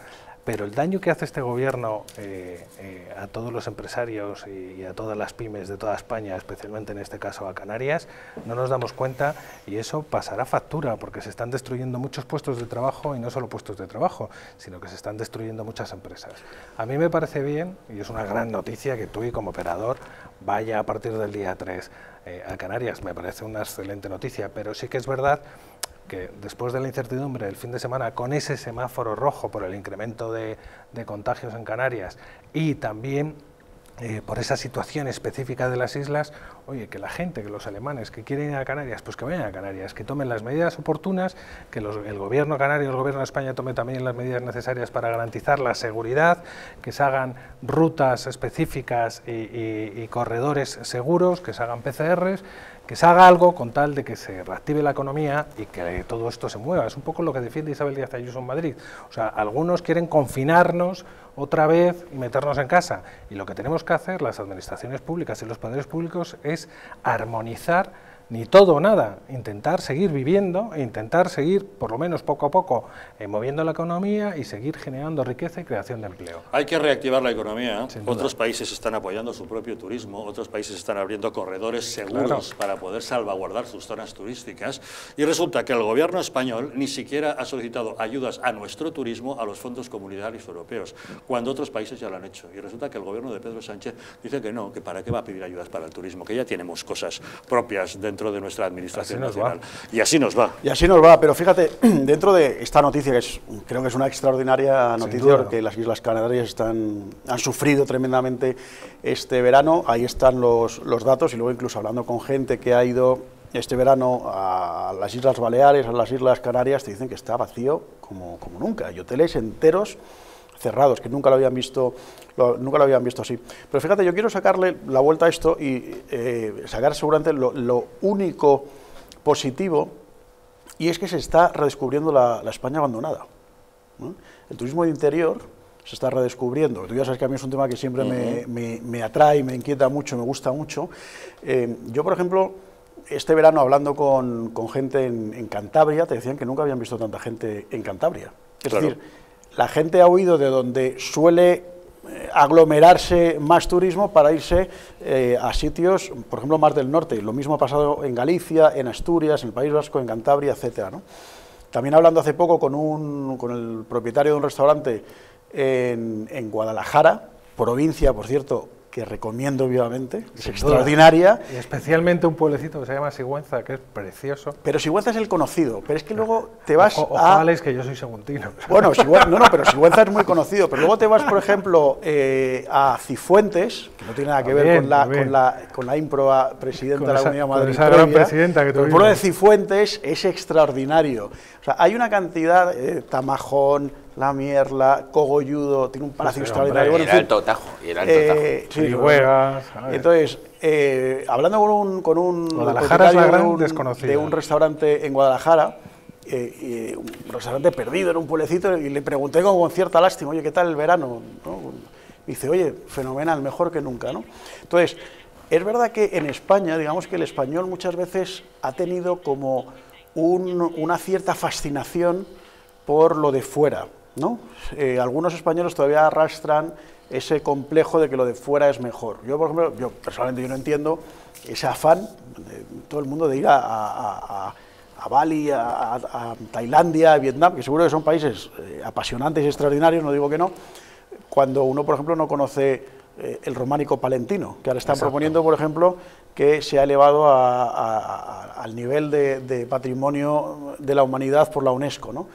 pero el daño que hace este gobierno eh, eh, a todos los empresarios y, y a todas las pymes de toda España, especialmente en este caso a Canarias, no nos damos cuenta y eso pasará factura, porque se están destruyendo muchos puestos de trabajo y no solo puestos de trabajo, sino que se están destruyendo muchas empresas. A mí me parece bien, y es una gran noticia, que TUI como operador vaya a partir del día tres eh, a Canarias, me parece una excelente noticia, pero sí que es verdad que después de la incertidumbre del fin de semana, con ese semáforo rojo por el incremento de, de contagios en Canarias y también eh, por esa situación específica de las islas, oye, que la gente, que los alemanes que quieren ir a Canarias, pues que vayan a Canarias, que tomen las medidas oportunas, que los, el gobierno canario, el gobierno de España tome también las medidas necesarias para garantizar la seguridad, que se hagan rutas específicas y, y, y corredores seguros, que se hagan P C Res, que se haga algo con tal de que se reactive la economía y que todo esto se mueva. Es un poco lo que defiende Isabel Díaz Ayuso en Madrid. O sea, algunos quieren confinarnos otra vez y meternos en casa. Y lo que tenemos que hacer las administraciones públicas y los poderes públicos es armonizar ni todo o nada, intentar seguir viviendo, intentar seguir, por lo menos poco a poco, eh, moviendo la economía y seguir generando riqueza y creación de empleo. Hay que reactivar la economía. Otros países están apoyando su propio turismo, otros países están abriendo corredores seguros, claro, para poder salvaguardar sus zonas turísticas. Y resulta que el gobierno español ni siquiera ha solicitado ayudas a nuestro turismo a los fondos comunitarios europeos, cuando otros países ya lo han hecho. Y resulta que el gobierno de Pedro Sánchez dice que no, que para qué va a pedir ayudas para el turismo, que ya tenemos cosas propias dentro de nuestra administración nacional. Y así nos va. Y así nos va, pero fíjate, dentro de esta noticia, que es, creo que es una extraordinaria noticia, porque las Islas Canarias están, han sufrido tremendamente este verano, ahí están los, los datos, y luego incluso hablando con gente que ha ido este verano a las Islas Baleares, a las Islas Canarias, te dicen que está vacío como, como nunca, hay hoteles enteros cerrados, que nunca lo habían visto, lo, nunca lo habían visto así. Pero fíjate, yo quiero sacarle la vuelta a esto y eh, sacar seguramente lo, lo único positivo, y es que se está redescubriendo la, la España abandonada, ¿no? El turismo de interior se está redescubriendo. Tú ya sabes que a mí es un tema que siempre me, me, me atrae, me inquieta mucho, me gusta mucho. Eh, yo, por ejemplo, este verano hablando con, con gente en, en Cantabria, te decían que nunca habían visto tanta gente en Cantabria. Es claro. decir, la gente ha huido de donde suele aglomerarse más turismo para irse eh, a sitios, por ejemplo, más del norte. Lo mismo ha pasado en Galicia, en Asturias, en el País Vasco, en Cantabria, etcétera, ¿no? También hablando hace poco con, un, con el propietario de un restaurante en, en Guadalajara, provincia, por cierto, que recomiendo vivamente, es extraordinaria. Y especialmente un pueblecito que se llama Sigüenza, que es precioso. Pero Sigüenza es el conocido, pero es que luego te vas o, a... Ojalá es que yo soy seguntino. Bueno, Sigüenza, no, no, pero Sigüenza es muy conocido, pero luego te vas, por ejemplo, eh, a Cifuentes, que no tiene nada que ver bien, con, la, con, la, con la ímproba presidenta con de la esa, Comunidad de Madrid. Esa gran presidenta que tuvimos. El pueblo de Cifuentes es extraordinario. O sea, hay una cantidad, eh, Tamajón, La Mierla, Cogolludo, tiene un palacio extraordinario. Bueno, en fin, el Alto Tajo, y el Alto Tajo. Eh, sí, y juegas, entonces, eh, hablando con un, con un Guadalajara es la gran de, un, desconocida. de un restaurante en Guadalajara, eh, eh, un restaurante perdido en un pueblecito, y le pregunté con cierta lástima, oye, ¿qué tal el verano? ¿No? Dice, oye, fenomenal, mejor que nunca, ¿no? Entonces, es verdad que en España, digamos que el español muchas veces ha tenido como un, una cierta fascinación por lo de fuera, ¿no? Eh, algunos españoles todavía arrastran ese complejo de que lo de fuera es mejor. Yo, por ejemplo, yo personalmente yo no entiendo ese afán de todo el mundo de ir a, a, a, a Bali, a, a, a Tailandia, a Vietnam, que seguro que son países eh, apasionantes y extraordinarios, no digo que no, cuando uno, por ejemplo, no conoce eh, el románico palentino, que ahora están Exacto. proponiendo, por ejemplo, que se ha elevado a, a, a, al nivel de, de patrimonio de la humanidad por la UNESCO, ¿no?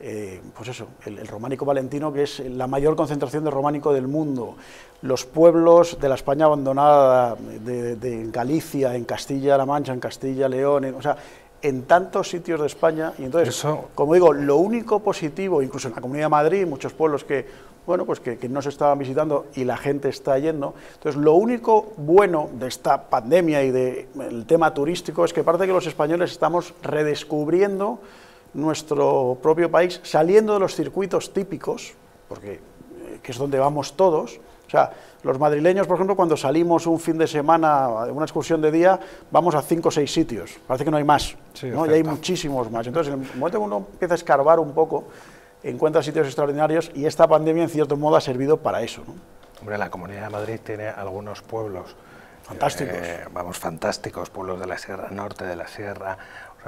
Eh, pues eso, el, el románico palentino, que es la mayor concentración de románico del mundo, los pueblos de la España abandonada, de, de, de Galicia, en Castilla-La Mancha, en Castilla-León, o sea, en tantos sitios de España, y entonces, eso, como digo, lo único positivo, incluso en la Comunidad de Madrid, muchos pueblos que, bueno, pues que, que no se estaban visitando y la gente está yendo, entonces lo único bueno de esta pandemia y del tema turístico es que parece que los españoles estamos redescubriendo nuestro propio país, saliendo de los circuitos típicos, porque que es donde vamos todos. O sea, los madrileños, por ejemplo, cuando salimos un fin de semana, una excursión de día, vamos a cinco o seis sitios, parece que no hay más, sí, ¿no? Y hay muchísimos más. Entonces, en el momento que uno empieza a escarbar un poco, encuentra sitios extraordinarios, y esta pandemia, en cierto modo, ha servido para eso, ¿no? Hombre, la Comunidad de Madrid tiene algunos pueblos fantásticos, eh, vamos, fantásticos, pueblos de la Sierra Norte, de la Sierra...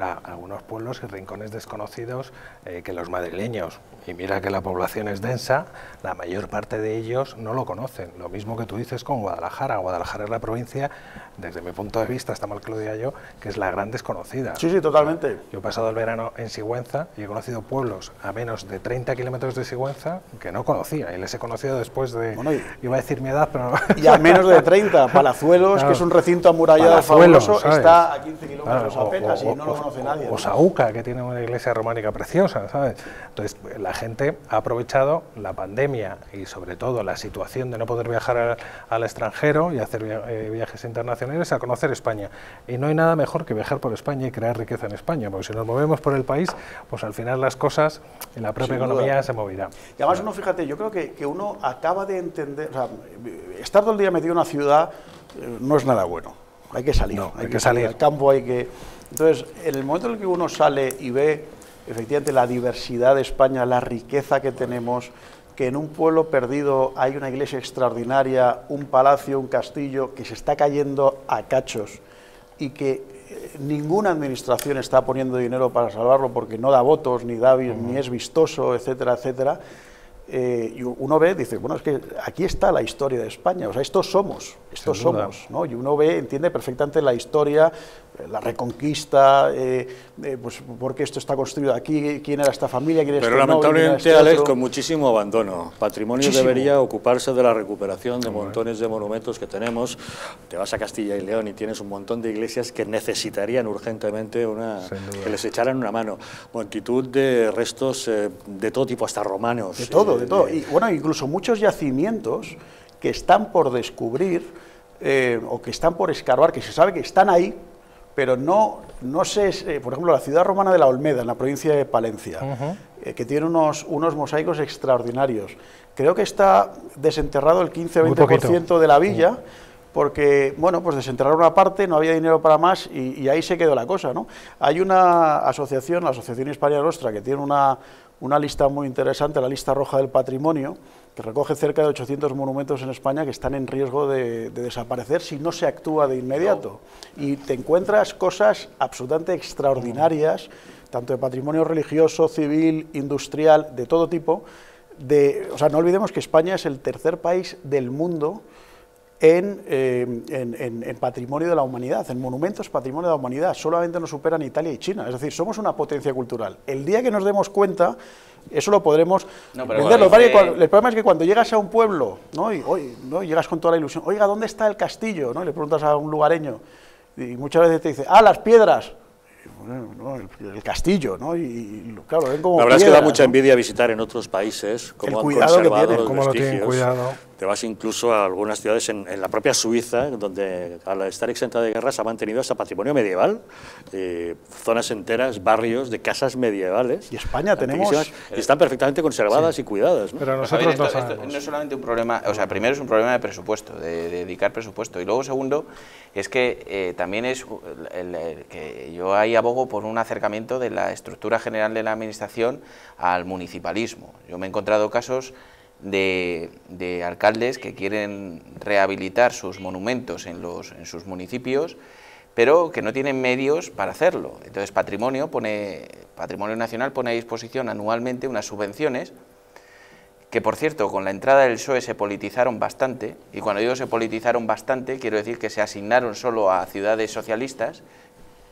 algunos pueblos y rincones desconocidos eh, que los madrileños, y mira que la población es densa, la mayor parte de ellos no lo conocen. Lo mismo que tú dices con Guadalajara. Guadalajara es la provincia, desde mi punto de vista, está mal que lo diga yo, que es la gran desconocida. Sí, sí, totalmente. Yo he pasado el verano en Sigüenza y he conocido pueblos a menos de treinta kilómetros de Sigüenza que no conocía, y les he conocido después de... Bueno, y, iba a decir mi edad, pero... Y a menos de treinta, Palazuelos, claro, que es un recinto amurallado fabuloso, ¿sabes? Está a quince kilómetros claro, apenas o, o, y no lo conoce nadie. O, o Saúca, que tiene una iglesia románica preciosa, ¿sabes? Entonces, la gente ha aprovechado la pandemia y sobre todo la situación de no poder viajar al, al extranjero y hacer via eh, viajes internacionales a conocer España. Y no hay nada mejor que viajar por España y crear riqueza en España, porque si nos movemos por el país, pues al final las cosas en la propia economía se moverá. Y además uno, fíjate, yo creo que, que uno acaba de entender, o sea, estar todo el día metido en una ciudad eh, no es nada bueno, hay que salir, no, hay, hay que, que salir al campo, hay que... Entonces, en el momento en el que uno sale y ve efectivamente la diversidad de España, la riqueza que tenemos, que en un pueblo perdido hay una iglesia extraordinaria, un palacio, un castillo que se está cayendo a cachos y que eh, ninguna administración está poniendo dinero para salvarlo porque no da votos, ni da, uh-huh. ni es vistoso, etcétera, etcétera. Eh, y uno ve, dice, bueno, es que aquí está la historia de España, o sea, estos somos, estos somos, ¿no? Y uno ve, entiende perfectamente la historia, la Reconquista, eh, eh, pues por qué esto está construido aquí, quién era esta familia, quién era este noble. Pero lamentablemente, Alex, con muchísimo abandono. Patrimonio muchísimo. Debería ocuparse de la recuperación de Hombre. montones de monumentos que tenemos. Te vas a Castilla y León y tienes un montón de iglesias que necesitarían urgentemente una, que les echaran una mano. Multitud de restos eh, de todo tipo, hasta romanos. De todo. Eh, De todo. Y bueno, incluso muchos yacimientos que están por descubrir eh, o que están por escarbar, que se sabe que están ahí, pero no, no sé, eh, por ejemplo, la ciudad romana de La Olmeda, en la provincia de Palencia, uh-huh. eh, que tiene unos, unos mosaicos extraordinarios. Creo que está desenterrado el quince o veinte por ciento de la villa, porque, bueno, pues desenterraron una parte, no había dinero para más y, y ahí se quedó la cosa, ¿no? Hay una asociación, la Asociación Hispania Nostra, que tiene una, una lista muy interesante, la lista roja del patrimonio, que recoge cerca de ochocientos monumentos en España que están en riesgo de, de desaparecer si no se actúa de inmediato. Y te encuentras cosas absolutamente extraordinarias, tanto de patrimonio religioso, civil, industrial, de todo tipo. De, o sea, no olvidemos que España es el tercer país del mundo en, eh, en, en, en patrimonio de la humanidad, en monumentos patrimonio de la humanidad, solamente nos superan Italia y China, es decir, somos una potencia cultural. El día que nos demos cuenta, eso lo podremos no, venderlo. Dice... El problema es que cuando llegas a un pueblo, ¿no? Y, hoy, ¿no? llegas con toda la ilusión, oiga, ¿dónde está el castillo? ¿No? Y le preguntas a un lugareño, y muchas veces te dice, ah, las piedras. No, el, el castillo, ¿no? Y, y claro, ven como la verdad piedras, es que da mucha envidia, ¿no?, visitar en otros países cómo han conservado que tienen, los vestigios. Cuidado. Te vas incluso a algunas ciudades en, en la propia Suiza, donde al estar exenta de guerras ha mantenido hasta patrimonio medieval, eh, zonas enteras, barrios de casas medievales. Y España tenemos... Y están perfectamente conservadas, sí, y cuidadas, ¿no? Pero nosotros no sabemos. Esto no es solamente un problema, o sea, primero es un problema de presupuesto, de, de dedicar presupuesto, y luego segundo es que eh, también es el, el, el, que yo ahí abogo por un acercamiento de la estructura general de la administración al municipalismo. Yo me he encontrado casos de, de alcaldes que quieren rehabilitar sus monumentos en, los, en sus municipios, pero que no tienen medios para hacerlo. Entonces Patrimonio, pone, Patrimonio Nacional pone a disposición anualmente unas subvenciones que, por cierto, con la entrada del P S O E se politizaron bastante, y cuando digo se politizaron bastante, quiero decir que se asignaron solo a ciudades socialistas.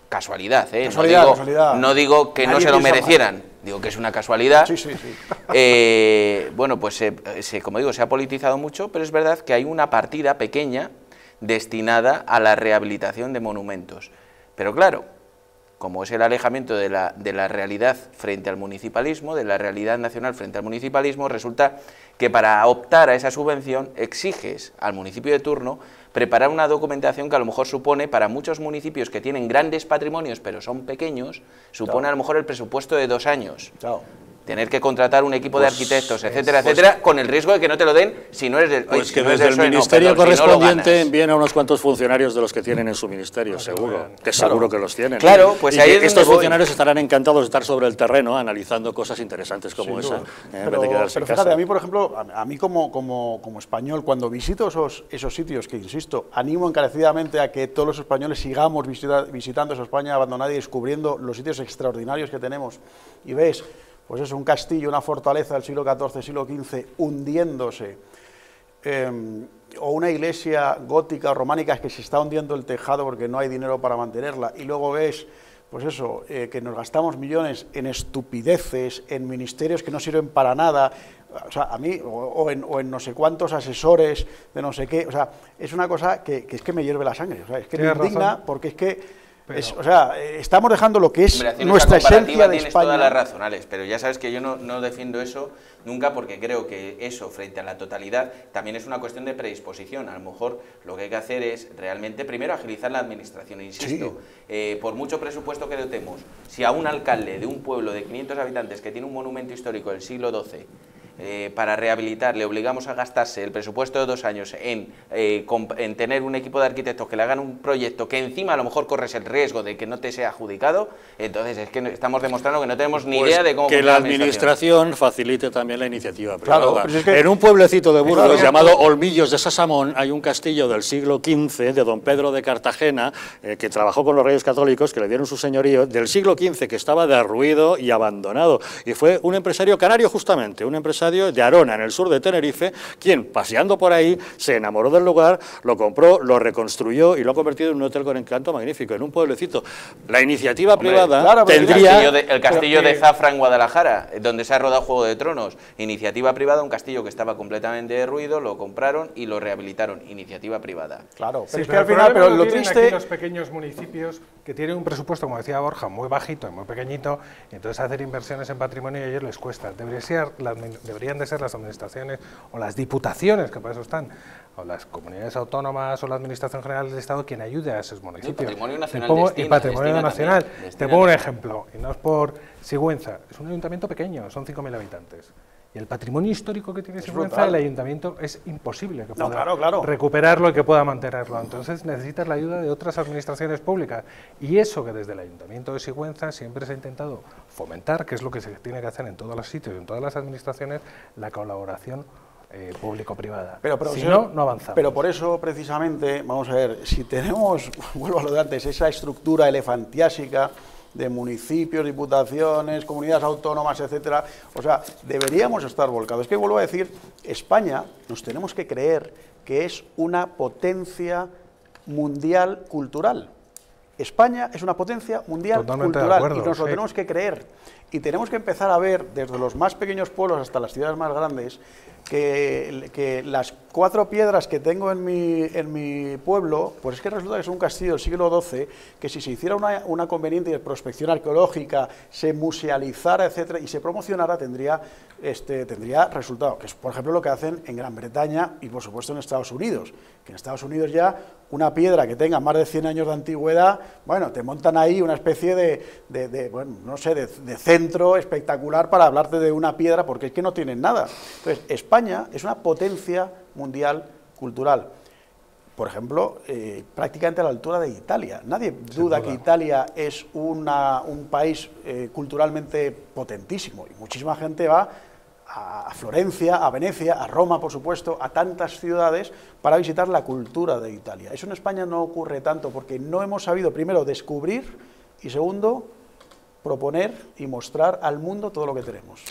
Casualidad, ¿eh? Casualidad, no, digo, casualidad. no digo que Nadie no se lo merecieran, mal. digo que es una casualidad. Sí, sí, sí. Eh, bueno, pues se, se, como digo, se ha politizado mucho, pero es verdad que hay una partida pequeña destinada a la rehabilitación de monumentos. Pero claro, como es el alejamiento de la, de la realidad frente al municipalismo, de la realidad nacional frente al municipalismo, resulta que para optar a esa subvención exiges al municipio de turno preparar una documentación que a lo mejor supone, para muchos municipios que tienen grandes patrimonios pero son pequeños, supone claro. a lo mejor el presupuesto de dos años. Claro. Tener que contratar un equipo pues de arquitectos, etcétera, es, pues, etcétera, con el riesgo de que no te lo den si no eres del... Pues oye, que si no desde el P S O E, ministerio no, perdón, correspondiente si no envían a unos cuantos funcionarios de los que tienen en su ministerio, ah, seguro, que, que seguro claro. que los tienen. Claro, pues y ahí es estos funcionarios voy. estarán encantados de estar sobre el terreno analizando cosas interesantes como sí, esa, pero, en vez de quedarse pero en casa. Fíjate, a mí, por ejemplo, a mí como, como, como español, cuando visito esos, esos sitios que, insisto, animo encarecidamente a que todos los españoles sigamos visita, visitando esa España abandonada y descubriendo los sitios extraordinarios que tenemos, y ves... Pues es un castillo, una fortaleza del siglo catorce, siglo quince, hundiéndose, eh, o una iglesia gótica o románica que se está hundiendo el tejado porque no hay dinero para mantenerla, y luego ves, pues eso, eh, que nos gastamos millones en estupideces, en ministerios que no sirven para nada, o sea, a mí, o, o, en, o en no sé cuántos asesores de no sé qué, o sea, es una cosa que, que es que me hierve la sangre, o sea, es que me indigna razón? porque es que... Pero, es, o sea, estamos dejando lo que es hombre, nuestra esencia de España. Tienes todas las razones, pero ya sabes que yo no, no defiendo eso nunca, porque creo que eso, frente a la totalidad, también es una cuestión de predisposición. A lo mejor lo que hay que hacer es realmente, primero, agilizar la administración. Insisto, sí. eh, por mucho presupuesto que dotemos, si a un alcalde de un pueblo de quinientos habitantes que tiene un monumento histórico del siglo doce, Eh, para rehabilitar, le obligamos a gastarse el presupuesto de dos años en, eh, en tener un equipo de arquitectos que le hagan un proyecto que encima a lo mejor corres el riesgo de que no te sea adjudicado, entonces es que estamos demostrando que no tenemos ni pues idea de cómo... Que la administración facilite también la iniciativa privada. Claro, pues es que en un pueblecito de Burgos claro, llamado Olmillos de Sasamón hay un castillo del siglo quince de don Pedro de Cartagena, eh, que trabajó con los reyes católicos, que le dieron su señorío, del siglo quince, que estaba derruido y abandonado, y fue un empresario canario justamente, un empresario de Arona, en el sur de Tenerife, quien paseando por ahí se enamoró del lugar, lo compró, lo reconstruyó y lo ha convertido en un hotel con encanto magnífico, en un pueblecito. La iniciativa Hombre, privada claro, tendría... El castillo, de, el castillo de Zafra en Guadalajara, donde se ha rodado Juego de Tronos. Iniciativa privada, un castillo que estaba completamente derruido, lo compraron y lo rehabilitaron. Iniciativa privada. Claro, pero sí, es que pero al final pero lo triste... Aquí los pequeños municipios que tienen un presupuesto, como decía Borja, muy bajito, muy pequeñito, entonces hacer inversiones en patrimonio a ellos les cuesta. Debería ser la administración. Deberían de ser las administraciones o las diputaciones, que para eso están, o las comunidades autónomas o la Administración General del Estado quien ayude a esos municipios. El patrimonio nacional. Te pongo, destina, y patrimonio destina nacional. También, te pongo un ejemplo, y no es por Sigüenza, es un ayuntamiento pequeño, son cinco mil habitantes. Y el patrimonio histórico que tiene Sigüenza, el ayuntamiento, es imposible que pueda no, claro, claro. recuperarlo y que pueda mantenerlo. Entonces necesitas la ayuda de otras administraciones públicas. Y eso que desde el ayuntamiento de Sigüenza siempre se ha intentado fomentar, que es lo que se tiene que hacer en todos los sitios y en todas las administraciones, la colaboración Eh, público-privada. Pero, pero, si no, no avanzamos. Pero por eso, precisamente, vamos a ver, si tenemos, vuelvo a lo de antes, esa estructura elefantiásica de municipios, diputaciones, comunidades autónomas, etcétera, o sea, deberíamos estar volcados. Es que vuelvo a decir, España, nos tenemos que creer que es una potencia mundial cultural. España es una potencia mundial totalmente cultural, acuerdo, y nos lo sí. tenemos que creer. Y tenemos que empezar a ver, desde los más pequeños pueblos hasta las ciudades más grandes, que, que las cuatro piedras que tengo en mi, en mi pueblo, pues es que resulta que es un castillo del siglo doce, que si se hiciera una, una conveniente prospección arqueológica, se musealizara, etcétera, y se promocionara, tendría, este, tendría resultado, que es, por ejemplo, lo que hacen en Gran Bretaña y, por supuesto, en Estados Unidos, que en Estados Unidos ya una piedra que tenga más de cien años de antigüedad, bueno, te montan ahí una especie de, de, de bueno, no sé, de, de centro espectacular para hablarte de una piedra, porque es que no tienen nada. Entonces, España es una potencia mundial cultural. Por ejemplo, eh, prácticamente a la altura de Italia. Nadie duda que Italia es una, un país eh, culturalmente potentísimo, y muchísima gente va a Florencia, a Venecia, a Roma, por supuesto, a tantas ciudades para visitar la cultura de Italia. Eso en España no ocurre tanto porque no hemos sabido, primero, descubrir y, segundo, proponer y mostrar al mundo todo lo que tenemos.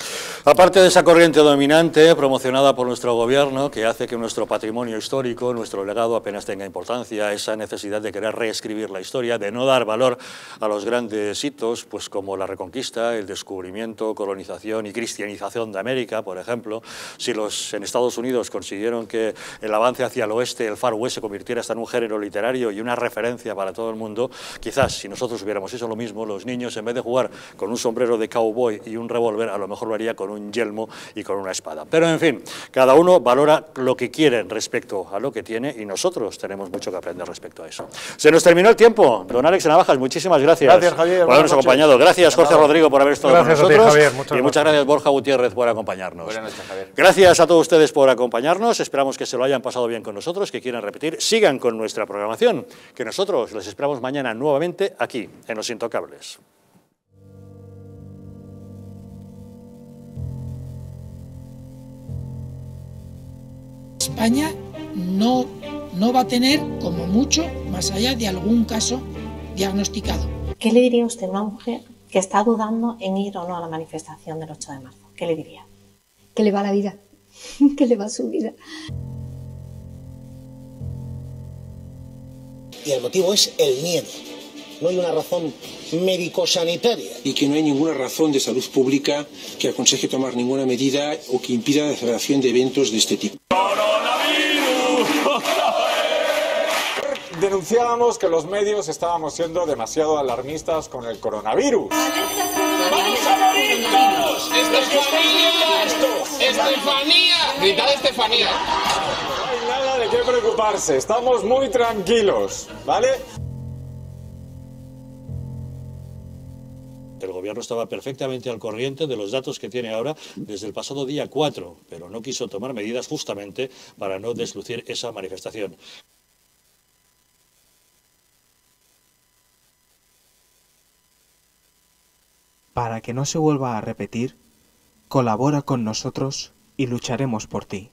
Aparte de esa corriente dominante promocionada por nuestro gobierno, que hace que nuestro patrimonio histórico, nuestro legado apenas tenga importancia, esa necesidad de querer reescribir la historia, de no dar valor a los grandes hitos, pues como la Reconquista, el descubrimiento, colonización y cristianización de América, por ejemplo. Si los en Estados Unidos consiguieron que el avance hacia el oeste, el Far West, se convirtiera hasta en un género literario y una referencia para todo el mundo, quizás si nosotros hubiéramos hecho lo mismo, los niños, en vez de jugar con un sombrero de cowboy y un revólver, a lo mejor lo haría con un yelmo y con una espada. Pero en fin, cada uno valora lo que quiere respecto a lo que tiene, y nosotros tenemos mucho que aprender respecto a eso. Se nos terminó el tiempo. Don Alex Navajas, muchísimas gracias, gracias Javier, por habernos acompañado. Gracias Jorge Rodrigo por haber estado gracias con nosotros, ti, Javier, muchas y muchas gracias Borja Gutiérrez por acompañarnos. Buenas noches, Javier. Gracias a todos ustedes por acompañarnos. Esperamos que se lo hayan pasado bien con nosotros, que quieran repetir, sigan con nuestra programación, que nosotros les esperamos mañana nuevamente aquí en Los Intocables. España no, no va a tener, como mucho, más allá de algún caso diagnosticado. ¿Qué le diría usted a una mujer que está dudando en ir o no a la manifestación del ocho de marzo? ¿Qué le diría? Que le va la vida, que le va su vida. Y el motivo es el miedo. No hay una razón médico-sanitaria. Y que no hay ninguna razón de salud pública que aconseje tomar ninguna medida o que impida la celebración de eventos de este tipo. Denunciábamos que los medios estábamos siendo demasiado alarmistas con el coronavirus. ¡Vamos a morir todos! ¡Estefanía! ¡Estefanía! ¡Gritad Estefanía! No hay nada de qué preocuparse, estamos muy tranquilos, ¿vale? El gobierno estaba perfectamente al corriente de los datos que tiene ahora desde el pasado día cuatro, pero no quiso tomar medidas justamente para no deslucir esa manifestación. Para que no se vuelva a repetir, colabora con nosotros y lucharemos por ti.